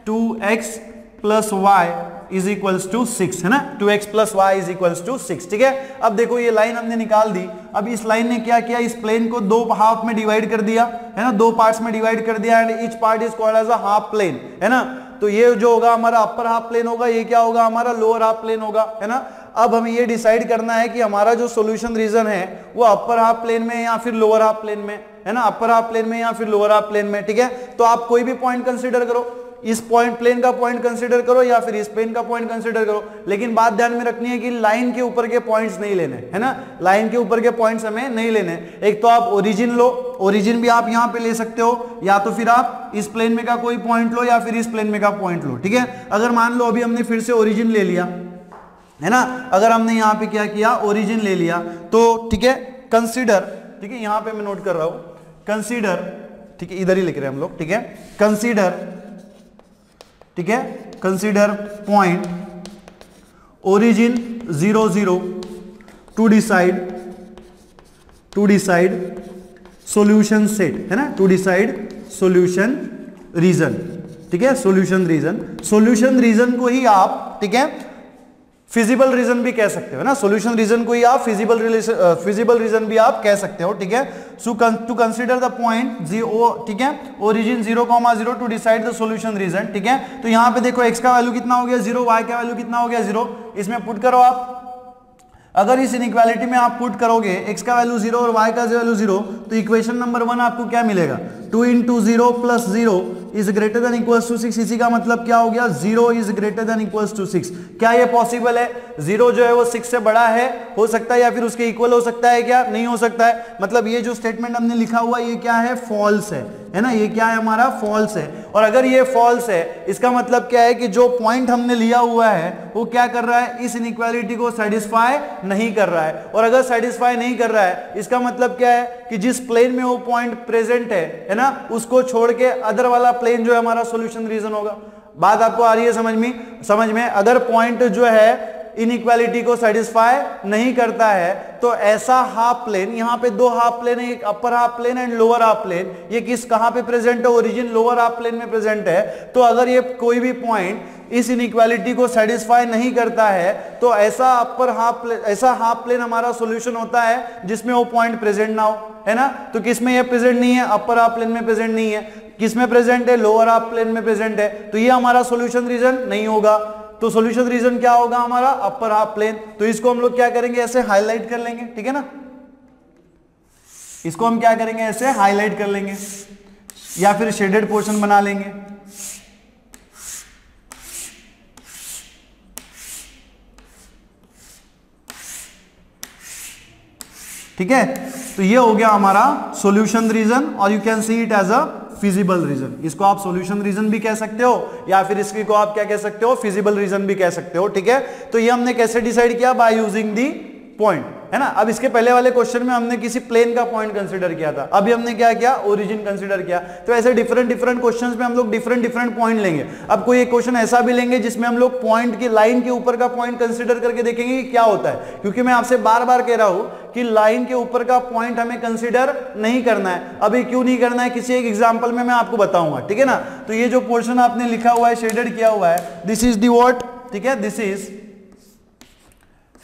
2x plus y is equals to 6, है ना, 2x plus y is equals to 6, ठीक है। अब देखो, ये लाइन हमने निकाल दी। अब इस लाइन ने क्या किया, इस प्लेन को दो हाफ में डिवाइड कर दिया, है ना, दो पार्ट्स में डिवाइड कर दिया, and each part is called as a half plane, है ना। तो ये जो होगा हमारा अपर हाफ प्लेन होगा, ये क्या होगा हमारा लोअर हाफ प्लेन होगा, है ना। अब हमें ये डिसाइड करना है कि हमारा जो सॉल्यूशन रीजन है वो अपर हाफ प्लेन में या फिर लोअर हाफ प्लेन में, है ना, अपर हाफ प्लेन में या फिर लोअर हाफ प्लेन में, ठीक है। तो आप कोई भी पॉइंट कंसीडर करो, इस पॉइंट प्लेन का पॉइंट कंसीडर करो या फिर इस प्लेन का पॉइंट कंसीडर करो, लेकिन बात ध्यान में रखनी है कि लाइन के ऊपर के पॉइंट्स नहीं लेने, है ना, लाइन के ऊपर के पॉइंट्स हमें नहीं लेने। एक तो आप ओरिजिन लो, ओरिजिन भी आप यहाँ पे ले सकते हो, या तो फिर आप इस प्लेन में का कोई पॉइंट लो या फिर इस प्लेन में का पॉइंट लो, ठीक है। अगर मान लो अभी हमने फिर से ओरिजिन ले लिया, है ना, अगर हमने यहाँ पे क्या किया, ओरिजिन ले लिया, तो ठीक है, कंसीडर, ठीक है, यहाँ पे मैं नोट कर रहा हूँ कंसीडर, ठीक है, इधर ही लिख रहे हैं हम लोग, ठीक है, कंसीडर, ठीक है, consider point origin 0,0 to decide solution set, है ना, टू डिसाइड सॉल्यूशन रीजन, ठीक है, सॉल्यूशन रीजन को ही आप, ठीक है, फिजिबल रीजन भी कह सकते हो, है ना, सॉल्यूशन रीजन को ही आप फिजिबल रीजन भी आप कह सकते हो, ठीक है। So to consider the point zero, ठीक है, origin 0,0 to decide the solution region, ठीक है। तो यहाँ पे देखो, एक्स का वैल्यू कितना हो गया 0, वाई का वैल्यू कितना हो गया 0, इसमें पुट करो आप। अगर इस इनइक्वालिटी में आप पुट करोगे एक्स का वैल्यू 0 और वाई का वैल्यू 0, तो इक्वेशन नंबर 1 आपको क्या मिलेगा, 2 into 0 plus 0 is greater than equals to 6, इसी का मतलब क्या हो गया 0 is greater than equals to 6। क्या ये पॉसिबल है? 0 जो है वो 6 से बड़ा है हो सकता है या फिर उसके इक्वल हो सकता है क्या? नहीं हो सकता है। मतलब ये जो स्टेटमेंट हमने लिखा हुआ ये क्या है? फॉल्स है ना, ये क्या है हमारा? फॉल्स है। और अगर ये फॉल्स है इसका मतलब क्या है कि जो पॉइंट हमने लिया हुआ है वो क्या कर रहा है? इस इनइक्वालिटी को सैटिस्फाई नहीं कर रहा है। और अगर सैटिस्फाई नहीं कर रहा है इसका मतलब क्या है कि जिस प्लेन में वो पॉइंट प्रेजेंट है ना, उसको छोड़ के अदर वाला प्लेन जो है हमारा सॉल्यूशन रीजन होगा। बात आपको आ रही है समझ में? अगर पॉइंट जो है इनइक्वालिटी को सैटिस्फाई नहीं करता है तो ऐसा हाफ प्लेन, यहाँ पे दो हाफ प्लेन है, एक upper half plane and lower half plane, ये किस कहाँ पे प्रेजेंट है? ओरिजिन लोअर हाफ प्लेन में प्रेजेंट है। तो अगर ये कोई भी पॉइंट इस इनइक्वालिटी को सैटिस्फाई नहीं करता है तो ऐसा हाफ प्लेन हमारा सोल्यूशन होता है जिसमें वो पॉइंट प्रेजेंट ना हो, है ना। तो किसमें ये प्रेजेंट नहीं है? अपर हाफ प्लेन में प्रेजेंट नहीं है। किसमें प्रेजेंट है? लोअर हाफ प्लेन में प्रेजेंट है। तो ये हमारा सोल्यूशन रीजन नहीं होगा। तो सॉल्यूशन रीजन क्या होगा हमारा? Upper half plane. तो इसको हम लोग क्या करेंगे? ऐसे हाईलाइट कर लेंगे, ठीक है ना। इसको हम क्या करेंगे? ऐसे हाईलाइट कर लेंगे या फिर शेडेड पोर्शन बना लेंगे। ठीक है, तो ये हो गया हमारा सॉल्यूशन रीजन और you can see it as a feasible region. इसको आप सॉल्यूशन रीजन भी कह सकते हो या फिर इसकी को आप क्या कह सकते हो? फिजिबल रीजन भी कह सकते हो, ठीक है। तो ये हमने कैसे डिसाइड किया? बाय यूजिंग दी पॉइंट, है ना। अब इसके पहले वाले क्वेश्चन में हमने किसी प्लेन का पॉइंट कंसीडर किया था, अभी हमने क्या किया? ओरिजिन कंसीडर किया। तो ऐसे डिफरेंट क्वेश्चंस में हम लोग डिफरेंट पॉइंट लेंगे। अब कोई एक क्वेश्चन ऐसा भी लेंगे जिसमें हम लोग पॉइंट की लाइन के ऊपर का पॉइंट कंसीडर करके देखेंगे कि क्या होता है, क्योंकि मैं आपसे बार बार कह रहा हूं कि लाइन के ऊपर का पॉइंट हमें कंसीडर नहीं करना है। अभी क्यों नहीं करना है किसी एक एग्जाम्पल में मैं आपको बताऊंगा, ठीक है ना। तो ये जो पोर्शन आपने लिखा हुआ है, शेडेड किया हुआ है, दिस इज दी व्हाट, ठीक है, दिस इज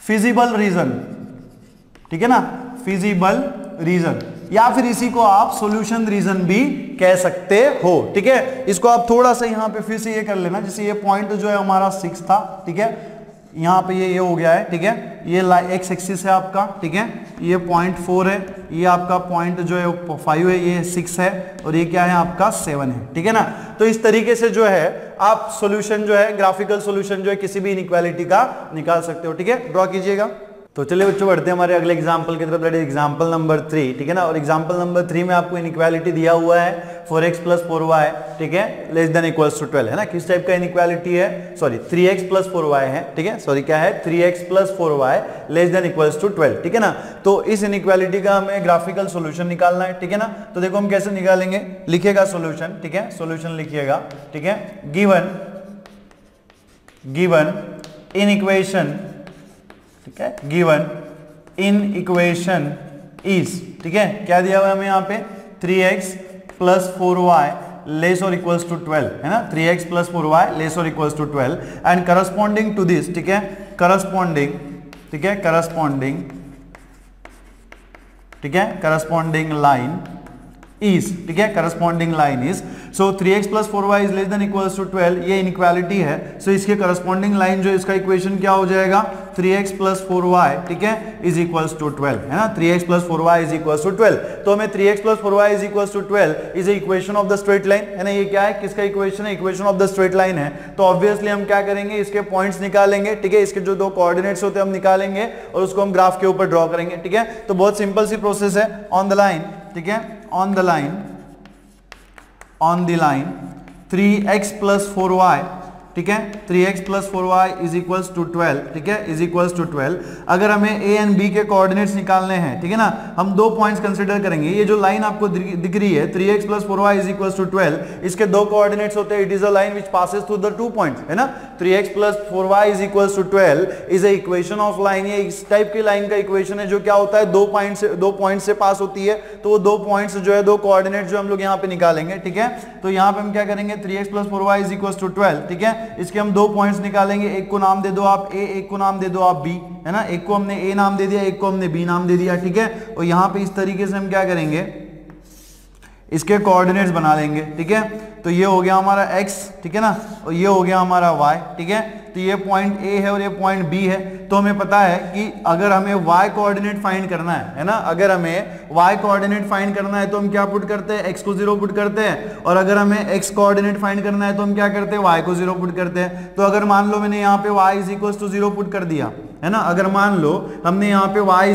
फिजिबल रीजन, ठीक है ना, फिजिबल रीजन। या फिर इसी को आप सॉल्यूशन रीजन भी कह सकते हो, ठीक है। इसको आप थोड़ा सा यहाँ पे फिर से ये कर लेना, जैसे ये पॉइंट जो है हमारा 6 था, ठीक है, यहाँ पे ये हो गया है, ठीक है, ये एक्स एक्सिस है आपका, ठीक है, ये 0.4 है, ये आपका पॉइंट जो है 5 है, ये 6 है और ये क्या है आपका 7 है, ठीक है ना। तो इस तरीके से जो है आप सोल्यूशन जो है, ग्राफिकल सोल्यूशन जो है किसी भी इनइक्वालिटी का निकाल सकते हो, ठीक है। ड्रॉ कीजिएगा। तो चलिए बच्चों बढ़ते हैं हमारे अगले एग्जाम्पल की तरफ, दैट इज एग्जाम्पल नंबर 3, ठीक है ना। और एग्जाम्पल नंबर 3 में आपको इनइक्वालिटी दिया हुआ है 4x + 4y, ठीक है, लेस देन इक्वल्स टू 12, है ना। किस टाइप का इनइक्वालिटी है? सॉरी 3x + 4y है, ठीक है, सॉरी क्या है 3x + 4y less than equals to 12, ठीक है ना। तो इस इनइक्वालिटी का हमें ग्राफिकल सोल्यूशन निकालना है, ठीक है ना। तो देखो हम कैसे निकालेंगे, लिखिएगा सोल्यूशन, ठीक है, सोल्यूशन लिखिएगा, ठीक है। गिवन इन इक्वेशन, ठीक है, गिवन इन इक्वेशन इज, ठीक है, क्या दिया हुआ है हमें यहाँ पे 3x + 4y लेस और इक्वल्स टू 12, है ना, 3x + 4y लेस और equals to 12 and corresponding to this, ठीक है, करस्पॉन्डिंग लाइन इज, ठीक है, corresponding line is. So 3x + 4y is less than equals to 12, ये इनइक्वालिटी है। सो इसके करस्पॉन्डिंग लाइन जो इसका इक्वेशन क्या हो जाएगा 3x + 4y, ठीक है, इज इक्वल्स टू 12, है ना, 3x + 4y is equals to 12। तो हमें 3x + 4y is equals to 12 is equation of the straight line, है ना। ये क्या है? किसका इक्वेशन है? Equation of the straight line है। तो ऑब्वियसली हम क्या करेंगे? इसके पॉइंट्स निकालेंगे, ठीक है, इसके जो दो कोऑर्डिनेट्स होते हैं हम निकालेंगे और उसको हम ग्राफ के ऊपर ड्रॉ करेंगे, ठीक है। तो बहुत सिंपल सी प्रोसेस है। ऑन द लाइन, ठीक है, on the line 3x + 4y, ठीक है, 3x + 4y is equals to 12, ठीक है, इज इक्वल्स टू 12। अगर हमें ए एंड बी के कोऑर्डिनेट्स निकालने हैं, ठीक है ना, हम दो पॉइंट्स कंसीडर करेंगे। ये जो लाइन आपको दिख रही है 3x + 4y is equals to 12, इसके दो कोऑर्डिनेट्स होते हैं, it is a line which passes through the two points, है ना। 3x + 4y is equals to 12 is a equation of line, ये इस टाइप की लाइन का इक्वेशन है जो क्या होता है दो पॉइंट से पास होती है। तो वो दो पॉइंट्स जो है, दो कोऑर्डिनेट जो हम लोग यहाँ पे निकालेंगे, ठीक है। तो यहाँ पे हम क्या करेंगे 3x + 4y is equals to 12, ठीक है, इसके हम दो पॉइंट्स निकालेंगे, एक को नाम दे दो आप A, एक को नाम दे दो आप B, है ना, एक को हमने A नाम दे दिया, एक को हमने B नाम दे दिया, ठीक है। और यहाँ पे इस तरीके से हम क्या करेंगे, इसके कोऑर्डिनेट्स बना लेंगे, ठीक है। तो ये हो गया हमारा X, ठीक है ना, और ये हो गया हमारा Y, ठीक है। तो ये पॉइंट ए है और ये पॉइंट बी है, तो हमें पता है कि अगर हमें y कोऑर्डिनेट फाइंड करना है ना, अगर हमें y कोऑर्डिनेट फाइंड करना है तो हम क्या पुट करते हैं, x को 0 पुट करते हैं, और अगर हमें x कोऑर्डिनेट फाइंड करना है तो हम क्या करते हैं, y को 0 पुट करते हैं। तो अगर मान लो मैंने यहाँ पे y 0 पुट कर दिया है ना, अगर मान लो हमने यहाँ पे y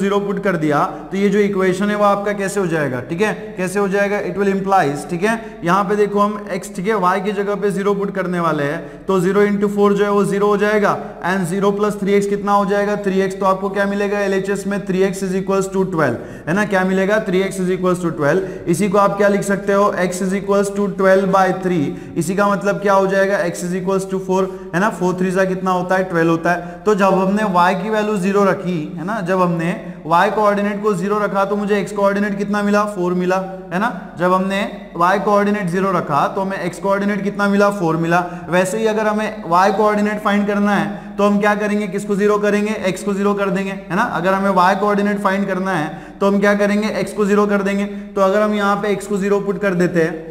0 पुट कर दिया तो ये जो इक्वेशन है वो आपका कैसे हो जाएगा, ठीक है, कैसे हो जाएगा, इट विल इम्प्लाइज, ठीक है। यहाँ पे देखो हम x ठीक है y की जगह पे 0 पुट करने वाले हैं, तो 0 × 4 जो है वो 0 हो जाएगा, एंड 0 + 3x कितना हो जाएगा, 3x। तो आपको क्या मिलेगा LHS में 3x = 12 है ना, क्या मिलेगा 3x = 12। इसी को आप क्या लिख सकते हो x = 12/3, इसी का मतलब क्या हो जाएगा x = 4 है ना, 4×3 कितना होता है 12 होता है। तो जब हमने y की वैल्यू 0 रखी है ना, जब हमने y कोऑर्डिनेट को 0 रखा तो मुझे x कोऑर्डिनेट कितना मिला, 4 मिला है ना। जब हमने y कोऑर्डिनेट 0 रखा तो हमें x कोऑर्डिनेट कितना मिला, 4 मिला। वैसे ही अगर हमें y कोऑर्डिनेट फाइंड करना है तो हम क्या करेंगे, किसको 0 करेंगे, x को 0 कर देंगे है ना। अगर हमें y कोऑर्डिनेट फाइंड करना है तो हम क्या करेंगे, x को 0 कर देंगे। तो अगर हम यहाँ पे x को 0 पुट कर देते हैं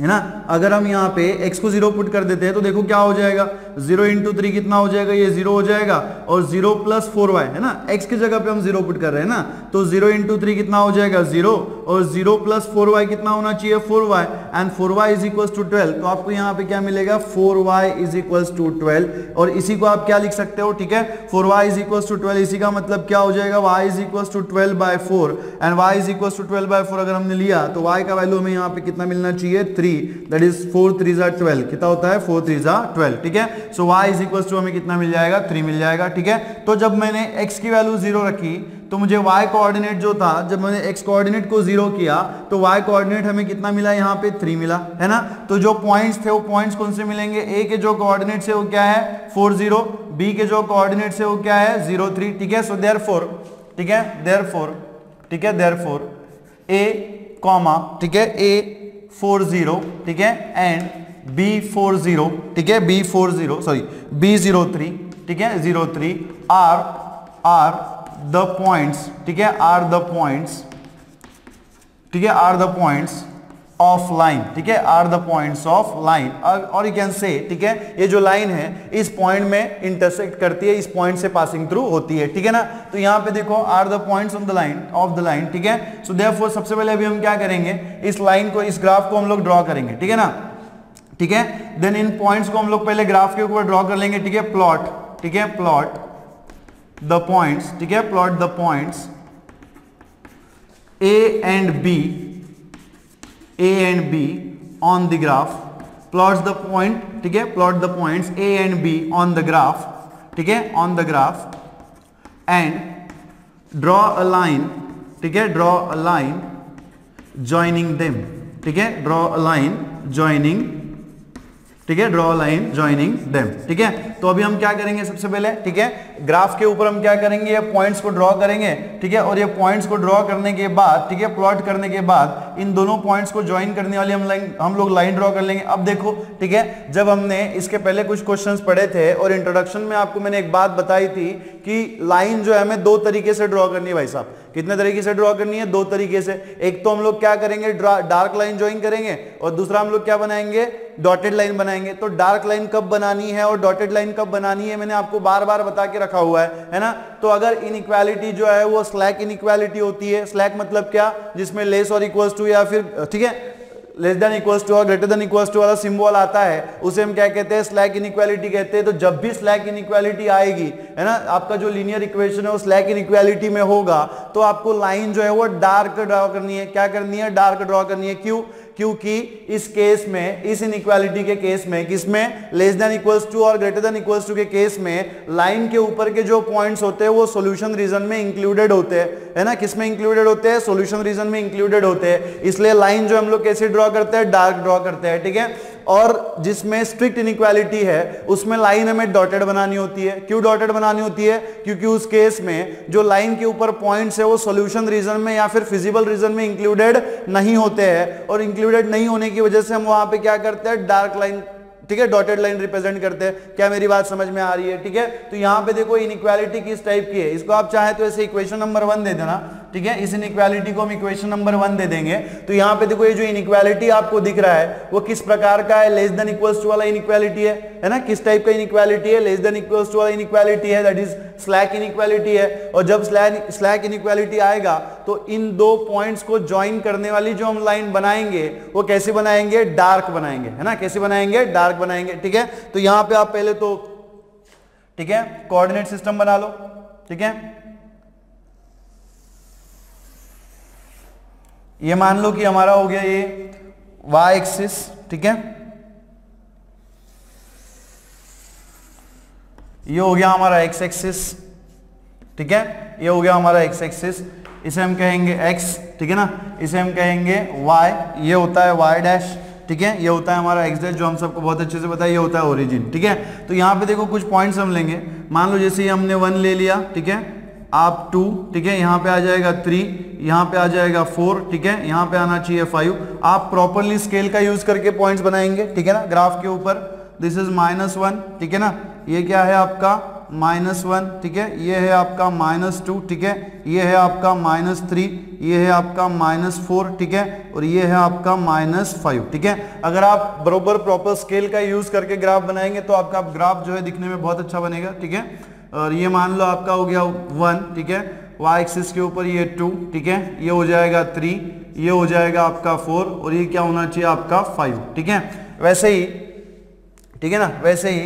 है ना, अगर हम यहाँ पे x को 0 पुट कर देते हैं तो देखो क्या हो जाएगा, 0 × 3 कितना हो जाएगा, ये 0 हो जाएगा, और 0 + 4y है ना, x की जगह पे हम 0 पुट कर रहे हैं ना, तो 0 × 3 कितना हो जाएगा 0, और 0 + 4y कितना होना चाहिए 4y, एंड 4y = 12। तो आपको यहाँ पे क्या मिलेगा 4y = 12, और इसी को आप क्या लिख सकते हो, ठीक है 4y = 12। इसी का मतलब क्या हो जाएगा y = 12/4, एंड y = 12/4 अगर हमने लिया तो y का वैल्यू हमें यहाँ पे कितना मिलना चाहिए 3, that is 4×3 = 12, कितना होता है 4×3 = 12, ठीक है। so y = हमें कितना मिल जाएगा 3 मिल जाएगा, ठीक है। तो जब मैंने x की वैल्यू 0 रखी तो मुझे y कोऑर्डिनेट जो था, जब मैंने x कोऑर्डिनेट को 0 किया तो y कोऑर्डिनेट हमें कितना मिला, यहाँ पे 3 मिला है ना। तो जो पॉइंट्स थे वो पॉइंट्स कौन से मिलेंगे, a के जो कोऑर्डिनेट है वो क्या है 4 0, b के जो कोऑर्डिनेट है वो क्या है 0 3, ठीक है। So therefore therefore a comma ठीक है a 40 ठीक है, एंड b40 ठीक है b03 ठीक है 03 आर द पॉइंट्स ठीक है are the points of line ठीक है और यू कैन से ठीक है ये जो लाइन है इस पॉइंट में इंटरसेक्ट करती है, इस पॉइंट से पासिंग थ्रू होती है, ठीक है ना। तो यहाँ पे देखो are the points on the line of the line, ठीक है। सो देयरफॉर सबसे पहले अभी हम क्या करेंगे, इस लाइन को, इस ग्राफ को हम लोग ड्रॉ करेंगे, ठीक है ना, ठीक है। देन इन पॉइंट्स को हम लोग पहले ग्राफ के ऊपर ड्रॉ कर लेंगे, ठीक है। प्लॉट ठीक है plot the points A and B on the graph, plots the point ठीक है plot the points A and B on the graph ठीक है and draw a line ठीक है joining them ठीक है draw a line joining them ठीक है। तो अभी हम क्या करेंगे सबसे पहले, ठीक है, ग्राफ के ऊपर हम क्या करेंगे, ये पॉइंट्स को ड्रॉ करेंगे, ठीक है। और ये पॉइंट्स को ड्रॉ करने के बाद ठीक है, प्लॉट करने के बाद इन दोनों पॉइंट्स को ज्वाइन करने वाली हम लोग लाइन ड्रॉ कर लेंगे। अब देखो ठीक है, जब हमने इसके पहले कुछ क्वेश्चंस पढ़े थे और इंट्रोडक्शन में आपको मैंने एक बात बताई थी कि लाइन जो है हमें 2 तरीके से ड्रॉ करनी है। भाई साहब कितने तरीके से ड्रॉ करनी है, 2 तरीके से। एक तो हम लोग क्या करेंगे, डार्क लाइन ज्वाइन करेंगे, और दूसरा हम लोग क्या बनाएंगे, डॉटेड लाइन बनाएंगे। तो डार्क लाइन कब बनानी है और डॉटेड लाइन कब बनानी है मैंने आपको बार बार बता के रखा हुआ है ना। तो अगर इनइक्वालिटी जो है वो स्लैक इनइक्वालिटी होती है, स्लैक मतलब क्या, जिसमें लेस और इक्वल्स टू या फिर ठीक है लेस देन इक्वल्स टू और ग्रेटर देन इक्वल्स टू वाला सिंबल आता है, उसे हम क्या कहते हैं, स्लैक इनइक्वालिटी कहते हैं। तो जब भी स्लैक इनइक्वालिटी आएगी है ना, आपका जो लीनियर इक्वेशन है वो स्लैक इनइक्वालिटी में होगा, तो आपको लाइन जो है वो डार्क ड्रॉ करनी है। क्या करनी है, डार्क ड्रॉ करनी है। क्यों? क्योंकि इस केस में, इस इनइक्वालिटी के केस में, किसमें, लेस देन इक्वल्स टू और ग्रेटर देन इक्वल्स टू के केस में लाइन के ऊपर के जो पॉइंट्स होते हैं वो सॉल्यूशन रीजन में इंक्लूडेड होते हैं, है ना। किसमें इंक्लूडेड होते हैं, सॉल्यूशन रीजन में इंक्लूडेड होते हैं। इसलिए लाइन जो हम लोग कैसे ड्रॉ करते हैं, डार्क ड्रॉ करते हैं, ठीक है। और जिसमें स्ट्रिक्ट इनइक्वालिटी है उसमें लाइन हमें डॉटेड बनानी होती है। क्यों डॉटेड बनानी होती है, क्योंकि उस केस में जो लाइन के ऊपर पॉइंट्स है वो सॉल्यूशन रीजन में या फिर फिजिबल रीजन में इंक्लूडेड नहीं होते हैं, और इंक्लूडेड नहीं होने की वजह से हम वहां पे क्या करते हैं, डार्क लाइन ठीक है डॉटेड लाइन रिप्रेजेंट करते हैं। क्या मेरी बात समझ में आ रही है, ठीक है। तो यहाँ पे देखो इनइक्वालिटी किस टाइप की है, इसको आप चाहे तो ऐसे इक्वेशन नंबर 1 दे देना, ठीक है, इस इनइक्वालिटी को हम इक्वेशन नंबर 1 दे देंगे। तो यहाँ पे देखो ये जो इनइक्वालिटी आपको दिख रहा है वो किस प्रकार का है, लेस देन इक्वल्स टू वाला इनइक्वालिटी है ना, किस टाइप का इनइक्वालिटी है, लेस देन इक्वल्स टू वाला इनइक्वालिटी है, दैट इज स्लैक इनइक्वालिटी है। और जब स्लैक इनइक्वालिटी आएगा तो इन दो पॉइंट्स को ज्वाइन करने वाली जो हम लाइन बनाएंगे वो कैसे बनाएंगे, डार्क बनाएंगे, है ना, कैसे बनाएंगे, डार्क बनाएंगे। ठीक है, तो यहाँ पे आप पहले तो ठीक है कोऑर्डिनेट सिस्टम बना लो, ठीक है, ये मान लो कि हमारा हो गया ये y एक्सिस, ठीक है, ये हो गया हमारा x एक्सिस, ठीक है, ये हो गया हमारा x एक्सिस, इसे हम कहेंगे x, ठीक है ना, इसे हम कहेंगे y, ये होता है y डैश, ठीक है, ये होता है हमारा x डैश जो हम सबको बहुत अच्छे से पता है, ये होता है ओरिजिन। ठीक है, तो यहाँ पे देखो कुछ पॉइंट्स हम लेंगे, मान लो जैसे हमने 1 ले लिया, ठीक है, आप 2, ठीक है, यहाँ पे आ जाएगा 3, यहाँ पे आ जाएगा 4, ठीक है, यहाँ पे आना चाहिए 5। आप प्रॉपरली स्केल का यूज करके पॉइंट्स बनाएंगे, ठीक है ना, ग्राफ के ऊपर। दिस इज -1, ठीक है ना, ये क्या है आपका -1, ठीक है, ये है आपका -2, ठीक है, ये है आपका -3, ये है आपका -4, ठीक है, और ये है आपका -5, ठीक है। अगर आप बरोबर प्रॉपर स्केल का यूज करके ग्राफ बनाएंगे तो आपका ग्राफ जो है दिखने में बहुत अच्छा बनेगा, ठीक है। और ये मान लो आपका हो गया 1, ठीक है, y एक्सिस के ऊपर ये 2, ठीक है, ये हो जाएगा 3, ये हो जाएगा आपका 4, और ये क्या होना चाहिए आपका 5, ठीक है। वैसे ही, ठीक है ना, वैसे ही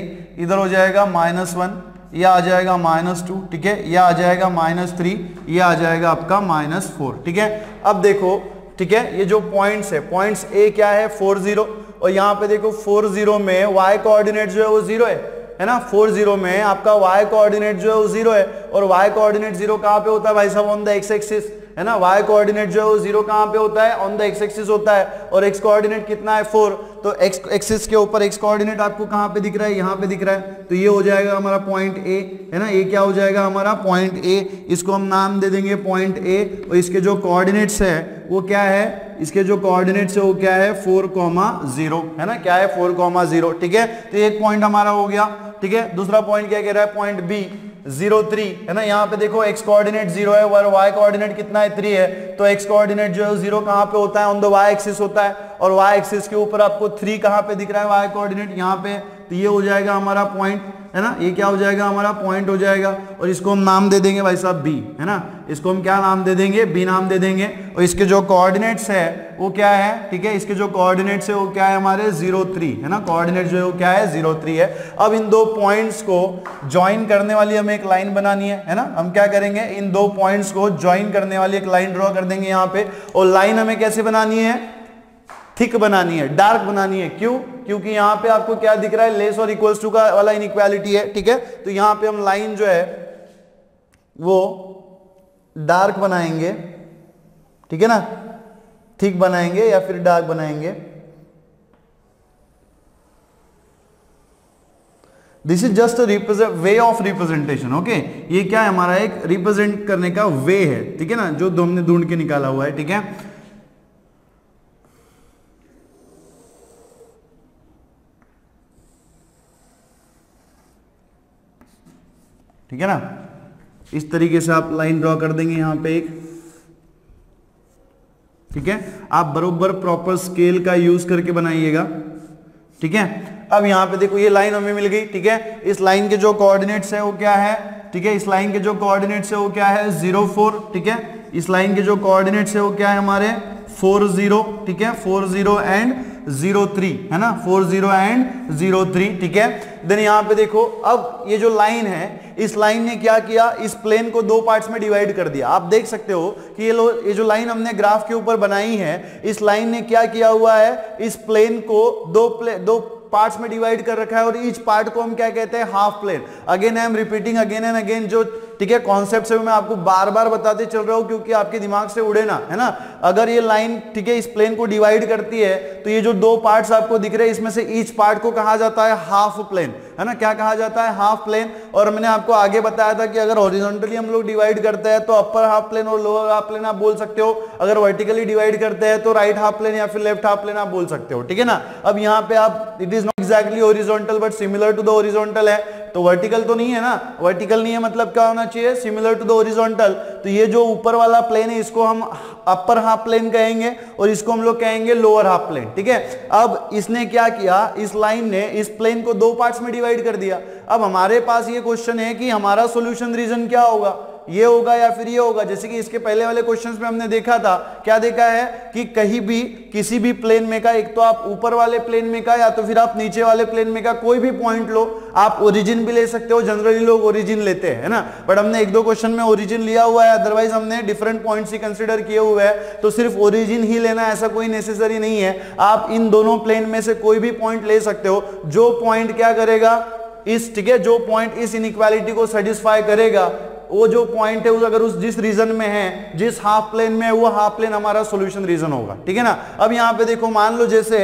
इधर हो जाएगा -1, ये आ जाएगा -2, ठीक है, ये आ जाएगा -3, ये आ जाएगा आपका -4, ठीक है। अब देखो, ठीक है, ये जो पॉइंट्स है, पॉइंट्स ए क्या है 4 0, और यहाँ पे देखो 4 0 में y कोऑर्डिनेट जो है वो 0 है ना, 4 0 में आपका y कोऑर्डिनेट जो है वो 0 है, और y कोऑर्डिनेट 0 कहाँ पे होता है भाई साहब, ऑन द एक्स एक्सिस, है ना, y कोऑर्डिनेट जो है वो 0 कहाँ पे होता है, ऑन द x एक्सिस होता है, और x कोऑर्डिनेट कितना है 4, तो x एक्सिस के ऊपर x कोऑर्डिनेट आपको कहाँ पे दिख रहा है, यहाँ पे दिख रहा है। तो ये हो जाएगा हमारा पॉइंट A, है ना, ये क्या हो जाएगा हमारा पॉइंट A, इसको हम नाम दे देंगे पॉइंट A, और इसके जो कोऑर्डिनेट्स है वो क्या है, इसके जो कोऑर्डिनेट्स है वो क्या है 4,0, है ना, क्या है 4,0, ठीक है। तो एक पॉइंट हमारा हो गया, ठीक है। दूसरा पॉइंट क्या कह रहा है, पॉइंट बी 0,3, है ना, यहाँ पे देखो x कोऑर्डिनेट 0 है और y कोऑर्डिनेट कितना है 3 है, तो x कोऑर्डिनेट जो है 0 कहाँ पे होता है, ऑन द y एक्सिस होता है, और y एक्सिस के ऊपर आपको 3 कहाँ पे दिख रहा है, y कोऑर्डिनेट यहाँ पे, तो ये हो जाएगा हमारा पॉइंट, है ना, ये क्या हो जाएगा हमारा पॉइंट हो जाएगा, और इसको हम नाम दे देंगे भाई साहब b, है ना, इसको हम क्या नाम दे देंगे, b नाम दे देंगे, और इसके जो कोऑर्डिनेट्स है वो क्या है, ठीक है, इसके जो कोऑर्डिनेट्स है वो क्या है हमारे 0,3, है ना, कोऑर्डिनेट जो है वो क्या है 0,3 है। अब इन दो पॉइंट्स को ज्वाइन करने वाली हमें एक लाइन बनानी है ना, हम क्या करेंगे, इन दो पॉइंट्स को ज्वाइन करने वाली एक लाइन ड्रॉ कर देंगे यहाँ पे, और लाइन हमें कैसे बनानी है, थिक बनानी है, डार्क बनानी है, क्यों, क्योंकि यहाँ पे आपको क्या दिख रहा है, लेस और इक्वल्स टू का वाला इनइक्वालिटी है, ठीक है। तो यहाँ पे हम लाइन जो है वो डार्क बनाएंगे, ठीक है ना, थिक बनाएंगे या फिर डार्क बनाएंगे। This is just way of representation, okay, ये क्या है हमारा एक रिप्रेजेंट करने का वे है, ठीक है ना, जो हमने ढूंढ के निकाला हुआ है, ठीक है। ठीक है ना, इस तरीके से आप लाइन ड्रॉ कर देंगे यहाँ पे एक, ठीक है, आप बरोबर प्रॉपर स्केल का यूज करके बनाइएगा, ठीक है। अब यहाँ पे देखो ये लाइन हमें मिल गई, ठीक है, इस लाइन के जो कोऑर्डिनेट्स है वो क्या है, ठीक है, इस लाइन के जो कोऑर्डिनेट्स है वो क्या है 0,4, ठीक है, इस लाइन के जो कोऑर्डिनेट्स है वो क्या है हमारे 4,0, ठीक है, 4,0 एंड 0,3, है ना, 4,0 एंड 0,3, ठीक है। देन यहाँ पे देखो, अब ये जो लाइन है, इस लाइन ने क्या किया, इस प्लेन को दो पार्ट्स में डिवाइड कर दिया। आप देख सकते हो कि ये जो लाइन हमने ग्राफ के ऊपर बनाई है, इस लाइन ने क्या किया हुआ है, इस प्लेन को दो पार्ट्स में डिवाइड कर रखा है, और ईच पार्ट को हम क्या कहते हैं, half plane. Again I am repeating again and again जो, ठीक है, कॉन्सेप्ट से मैं आपको बार बार बताते चल रहा हूँ क्योंकि आपके दिमाग से उड़े ना, है ना। अगर ये लाइन, ठीक है, इस प्लेन को डिवाइड करती है तो ये जो दो पार्ट्स आपको दिख रहे हैं, इसमें से ईच पार्ट को कहा जाता है हाफ प्लेन, है ना, क्या कहा जाता है, हाफ प्लेन। और मैंने आपको आगे बताया था कि अगर हॉरिजॉन्टली हम लोग डिवाइड करते हैं तो अपर हाफ प्लेन और लोअर हाफ प्लेन आप बोल सकते हो, अगर वर्टिकली डिवाइड करते हैं तो राइट हाफ प्लेन या फिर लेफ्ट हाफ प्लेन आप बोल सकते हो, ठीक है ना। अब यहाँ पे आप, it is not exactly horizontal but similar to the horizontal है, तो वर्टिकल तो नहीं है ना, वर्टिकल नहीं है मतलब क्या होना चाहिए, सिमिलर टू द हॉरिजॉन्टल। तो ये जो ऊपर वाला प्लेन है इसको हम अपर हाफ प्लेन कहेंगे और इसको हम लोग कहेंगे लोअर हाफ प्लेन, ठीक है। अब इसने क्या किया, इस लाइन ने इस प्लेन को दो पार्ट्स में डिवाइड कर दिया। अब हमारे पास ये क्वेश्चन है कि हमारा सॉल्यूशन रीजन क्या होगा, ये होगा या फिर ये होगा। जैसे कि इसके पहले वाले क्वेश्चंस में हमने देखा था, क्या देखा है कि कहीं भी किसी भी प्लेन में का, एक तो आप ऊपर वाले प्लेन में का या तो फिर आप नीचे वाले प्लेन में का कोई भी पॉइंट लो, आप ओरिजिन भी ले सकते हो, जनरली लोग ओरिजिन लेते हैं ना, बट हमने एक दो क्वेश्चन में ओरिजिन लिया हुआ है, अदरवाइज हमने डिफरेंट पॉइंट्स ही कंसिडर किए हुए हैं। तो सिर्फ ओरिजिन ही लेना ऐसा कोई नेसेसरी नहीं है, आप इन दोनों प्लेन में से कोई भी पॉइंट ले सकते हो, जो पॉइंट क्या करेगा इस, ठीक है, जो पॉइंट इस इनइक्वालिटी को सेटिस्फाई करेगा, वो जो पॉइंट है उस अगर उस जिस रीजन में है, जिस हाफ प्लेन में है, वो हाफ प्लेन हमारा सॉल्यूशन रीजन होगा, ठीक है ना। अब यहाँ पे देखो, मान लो जैसे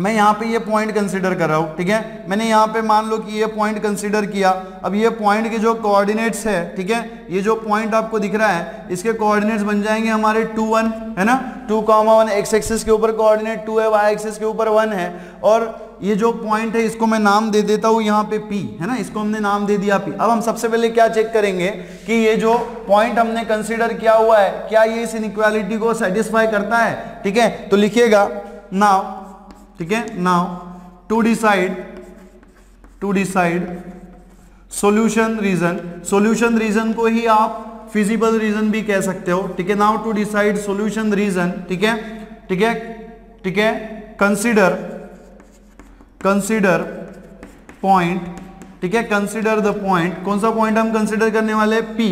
मैं यहाँ पे ये पॉइंट कंसीडर कर रहा हूँ, ठीक है, मैंने यहाँ पे मान लो कि ये पॉइंट कंसीडर किया। अब ये पॉइंट के जो कोऑर्डिनेट्स है, ठीक है, ये जो पॉइंट आपको दिख रहा है इसके कोऑर्डिनेट्स बन जाएंगे हमारे 2, 1 है ना, 2, 1 एक्स एक्सिस के ऊपर कोऑर्डिनेट 2 है, वाई एक्सिस के ऊपर 1 है। और ये जो पॉइंट है इसको मैं नाम दे देता हूँ यहाँ पे पी, है ना, इसको हमने नाम दे दिया पी। अब हम सबसे पहले क्या चेक करेंगे कि ये जो पॉइंट हमने कंसीडर किया हुआ है क्या ये इस इनइक्वालिटी को सेटिस्फाई करता है, ठीक है। तो लिखिएगा नाउ, ठीक है, now to decide solution region को ही आप फिजिबल रीजन भी कह सकते हो, ठीक है, now to decide solution region, ठीक है कंसीडर पॉइंट, ठीक है, कंसीडर द पॉइंट, कौन सा पॉइंट हम कंसीडर करने वाले हैं, P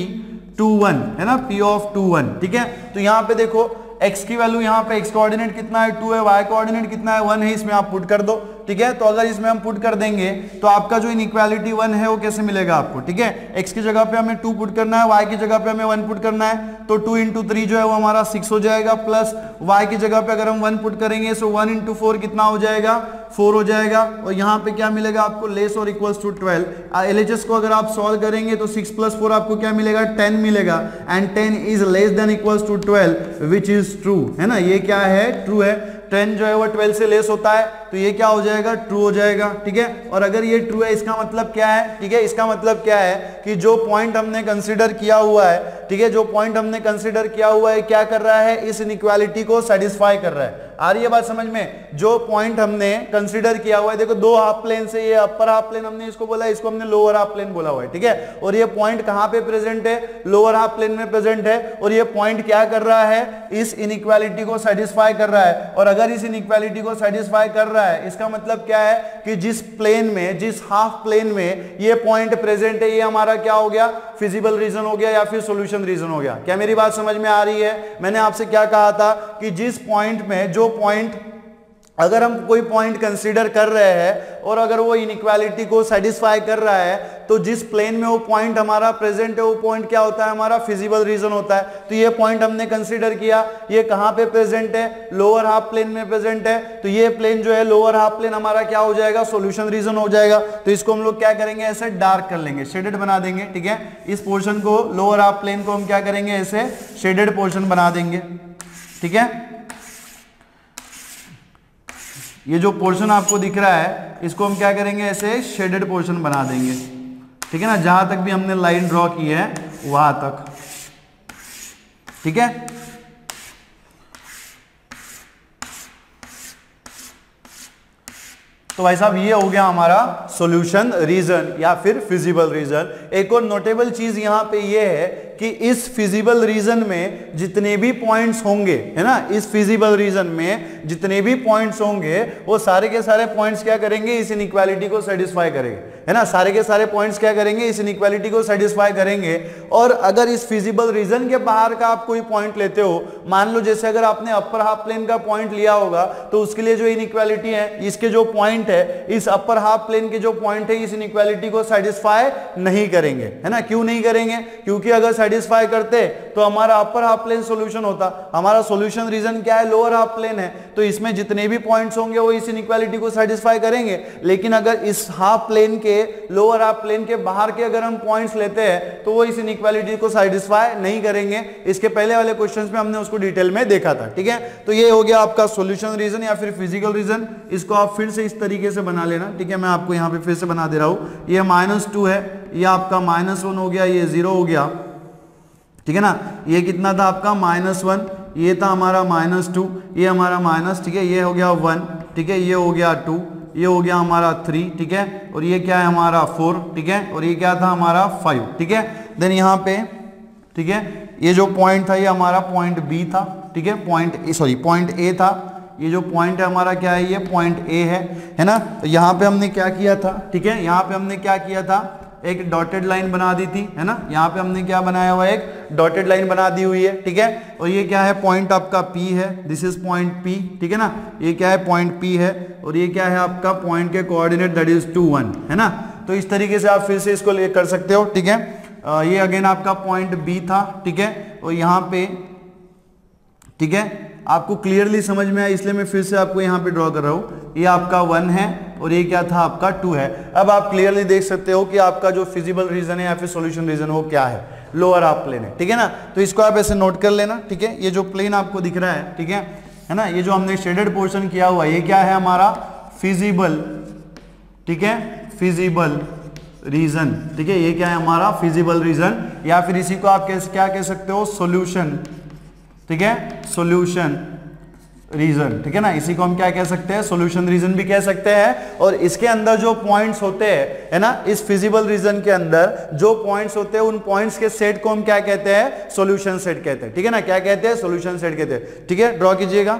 2, 1 है ना, P of 2, 1, ठीक है। तो यहाँ पे देखो x की वैल्यू, यहाँ पे x कोऑर्डिनेट कितना है 2 है, y कोऑर्डिनेट कितना है 1 है, इसमें आप पुट कर दो, ठीक है। तो अगर इसमें हम पुट कर देंगे तो आपका जो इनइक्वालिटी 1 है वो कैसे मिलेगा आपको, ठीक है, x की जगह पे हमें 2 पुट करना है, y की जगह पे हमें 1 पुट करना है, तो 2 into 3 जो है वो हमारा 6 हो जाएगा, प्लस y की जगह पे अगर हम 1 पुट करेंगे सो 1 into 4 कितना हो जाएगा, 4 हो जाएगा। और यहाँ पे क्या मिलेगा आपको, लेस और इक्वल्स टू 12। LHS को अगर आप सॉल्व करेंगे तो 6 + 4 आपको क्या मिलेगा, 10 मिलेगा, and 10 is less than equals to 12 which is true, है ना, ये क्या है, ट्रू है। 10 जो है वो 12 से लेस होता है तो ये क्या हो जाएगा, ट्रू हो जाएगा, ठीक है। और अगर ये ट्रू है इसका मतलब क्या है, ठीक है, इसका मतलब क्या है कि जो पॉइंट हमने कंसीडर किया हुआ है, ठीक है, जो पॉइंट हमने कंसीडर किया हुआ है क्या कर रहा है, इस इनइक्वालिटी को सेटिस्फाई कर रहा है। आ रही है बात समझ में, जो पॉइंट हमने कंसीडर किया हुआ है, देखो दो हाफ प्लेन से, ये अपर हाफ प्लेन हमने इसको बोला है, इसको हमने लोअर हाफ प्लेन बोला हुआ है, ठीक है। और ये पॉइंट कहाँ पे प्रेजेंट है, लोअर हाफ प्लेन में प्रेजेंट है, और ये पॉइंट क्या कर रहा है, इस इनइक्वालिटी को सेटिस्फाई कर रहा है। और अगर इस इनइक्वालिटी को सेटिस्फाई कर रहा है इसका मतलब क्या है कि जिस प्लेन में, जिस हाफ प्लेन में ये पॉइंट प्रेजेंट है, ये हमारा क्या हो गया, फिजिबल रीजन हो गया या फिर सॉल्यूशन रीजन हो गया। क्या मेरी बात समझ में आ रही है? मैंने आपसे क्या कहा था कि जिस पॉइंट में, जो पॉइंट, अगर हम कोई पॉइंट कंसीडर कर रहे हैं और अगर वो इनइक्वालिटी को सेटिस्फाई कर रहा है तो जिस प्लेन में वो पॉइंट हमारा प्रेजेंट है वो पॉइंट क्या होता है, हमारा फिजिबल रीजन होता है। तो ये पॉइंट हमने कंसीडर किया, ये कहाँ पे प्रेजेंट है, लोअर हाफ प्लेन में प्रेजेंट है, तो ये प्लेन जो है लोअर हाफ प्लेन हमारा क्या हो जाएगा, सॉल्यूशन रीजन हो जाएगा। तो इसको हम लोग क्या करेंगे, ऐसे डार्क कर लेंगे, शेडेड बना देंगे, ठीक है। इस पोर्शन को, लोअर हाफ प्लेन को हम क्या करेंगे, ऐसे शेडेड पोर्शन बना देंगे, ठीक है। ये जो पोर्शन आपको दिख रहा है इसको हम क्या करेंगे, ऐसे शेडेड पोर्शन बना देंगे, ठीक है ना, जहां तक भी हमने लाइन ड्रॉ की है वहां तक, ठीक है। तो भाई साहब ये हो गया हमारा सॉल्यूशन रीजन या फिर फिजिबल रीजन। एक और नोटेबल चीज यहाँ पे ये है कि इस फिजिबल रीजन में जितने भी पॉइंट्स होंगे, है ना, इस फिजिबल रीजन में जितने भी पॉइंट्स होंगे वो सारे के सारे पॉइंट्स क्या करेंगे, इस इनइक्वालिटी को सेटिस्फाई करेंगे, है ना, सारे के सारे पॉइंट्स क्या करेंगे, इस इनइक्वालिटी को सेटिस्फाई करेंगे। और अगर इस फिजिबल रीजन के बाहर का आप कोई पॉइंट लेते हो, मान लो जैसे अगर आपने अपर हाफ प्लेन का पॉइंट लिया होगा तो उसके लिए जो इनइक्वालिटी है, इसके जो पॉइंट है, इस अपर हाफ प्लेन के जो पॉइंट है, इस इनइक्वालिटी को सेटिस्फाई नहीं करेंगे, है ना। क्यों नहीं करेंगे, क्योंकि अगर सेटिस्फाई करते तो हमारा अपर हाफ प्लेन सोल्यूशन होता। हमारा सोल्यूशन रीजन क्या है? लोअर हाफ प्लेन है, तो इसमें जितने भी पॉइंट्स होंगे वो इस इनइक्वालिटी को सेटिस्फाई करेंगे। लेकिन अगर इस हाफ प्लेन के, लोअर हाफ प्लेन के बाहर के अगर हम पॉइंट्स लेते हैं तो वो इस इनइक्वालिटी को सेटिस्फाई नहीं करेंगे। इसके पहले वाले क्वेश्चंस में हमने उसको डिटेल में देखा था, ठीक है। तो ये हो गया आपका सॉल्यूशन रीजन या फिर फिजिकल रीजन। इसको आप फिर से इस तरीके से बना लेना, ठीक है। मैं आपको यहाँ पे फिर से बना दे रहा हूँ। ये -2 है, ये आपका -1 हो गया, ये 0 हो गया, ठीक है ना। ये कितना था आपका? -1, ये था हमारा -2, ये हमारा माइनस, ठीक है। ये हो गया 1, ठीक है। ये हो गया 2, ये हो गया हमारा 3, ठीक है। और ये क्या है हमारा 4, ठीक है। और ये क्या था हमारा 5, ठीक है। देन यहाँ पे, ठीक है, ये जो पॉइंट था ये हमारा पॉइंट बी था, ठीक है। पॉइंट ए था। ये जो पॉइंट है हमारा क्या है? ये पॉइंट ए है ना। तो यहाँ पे हमने क्या किया था, ठीक है, यहाँ पे हमने क्या किया था? एक डॉटेड लाइन बना दी थी, है ना। यहाँ पे हमने क्या बनाया हुआ है? एक डॉटेड लाइन बना दी हुई है, ठीक है। और ये क्या है? पॉइंट आपका पी है, दिस इज पॉइंट पी, ठीक है ना। ये क्या है? पॉइंट पी है। और ये क्या है आपका? पॉइंट के कोऑर्डिनेट दैट इज 2, 1, है ना। तो इस तरीके से आप फिर से इसको ले कर सकते हो, ठीक है। ये अगेन आपका पॉइंट बी था, ठीक है। और यहाँ पे, ठीक है, आपको क्लियरली समझ में आया इसलिए मैं फिर से आपको यहाँ पे ड्रॉ कर रहा हूँ। ये आपका 1 है और ये क्या था आपका 2 है। अब आप क्लियरली देख सकते हो कि आपका जो फिजिबल रीजन है या फिर सॉल्यूशन रीजन वो क्या है? लोअर हाफ प्लेन है, ठीक है ना। तो इसको आप ऐसे नोट कर लेना, ठीक है। ये जो प्लेन आपको दिख रहा है, ठीक है ना, ये जो हमने शेडेड पोर्शन किया हुआ है ये क्या है हमारा? फिजिबल, ठीक है, फिजिबल रीजन, ठीक है। ये क्या है हमारा? फिजिबल रीजन, या फिर इसी को आप क्या कह सकते हो? सोल्यूशन, ठीक है, सॉल्यूशन रीजन, ठीक है ना। इसी को हम क्या कह सकते हैं? सॉल्यूशन रीजन भी कह सकते हैं। और इसके अंदर जो पॉइंट्स होते हैं, है ना, इस फिजिबल रीजन के अंदर जो पॉइंट्स होते हैं उन पॉइंट्स के सेट को हम क्या कहते हैं? सॉल्यूशन सेट कहते हैं, ठीक है ना। क्या कहते हैं? सॉल्यूशन सेट कहते हैं, ठीक है। ड्रॉ कीजिएगा।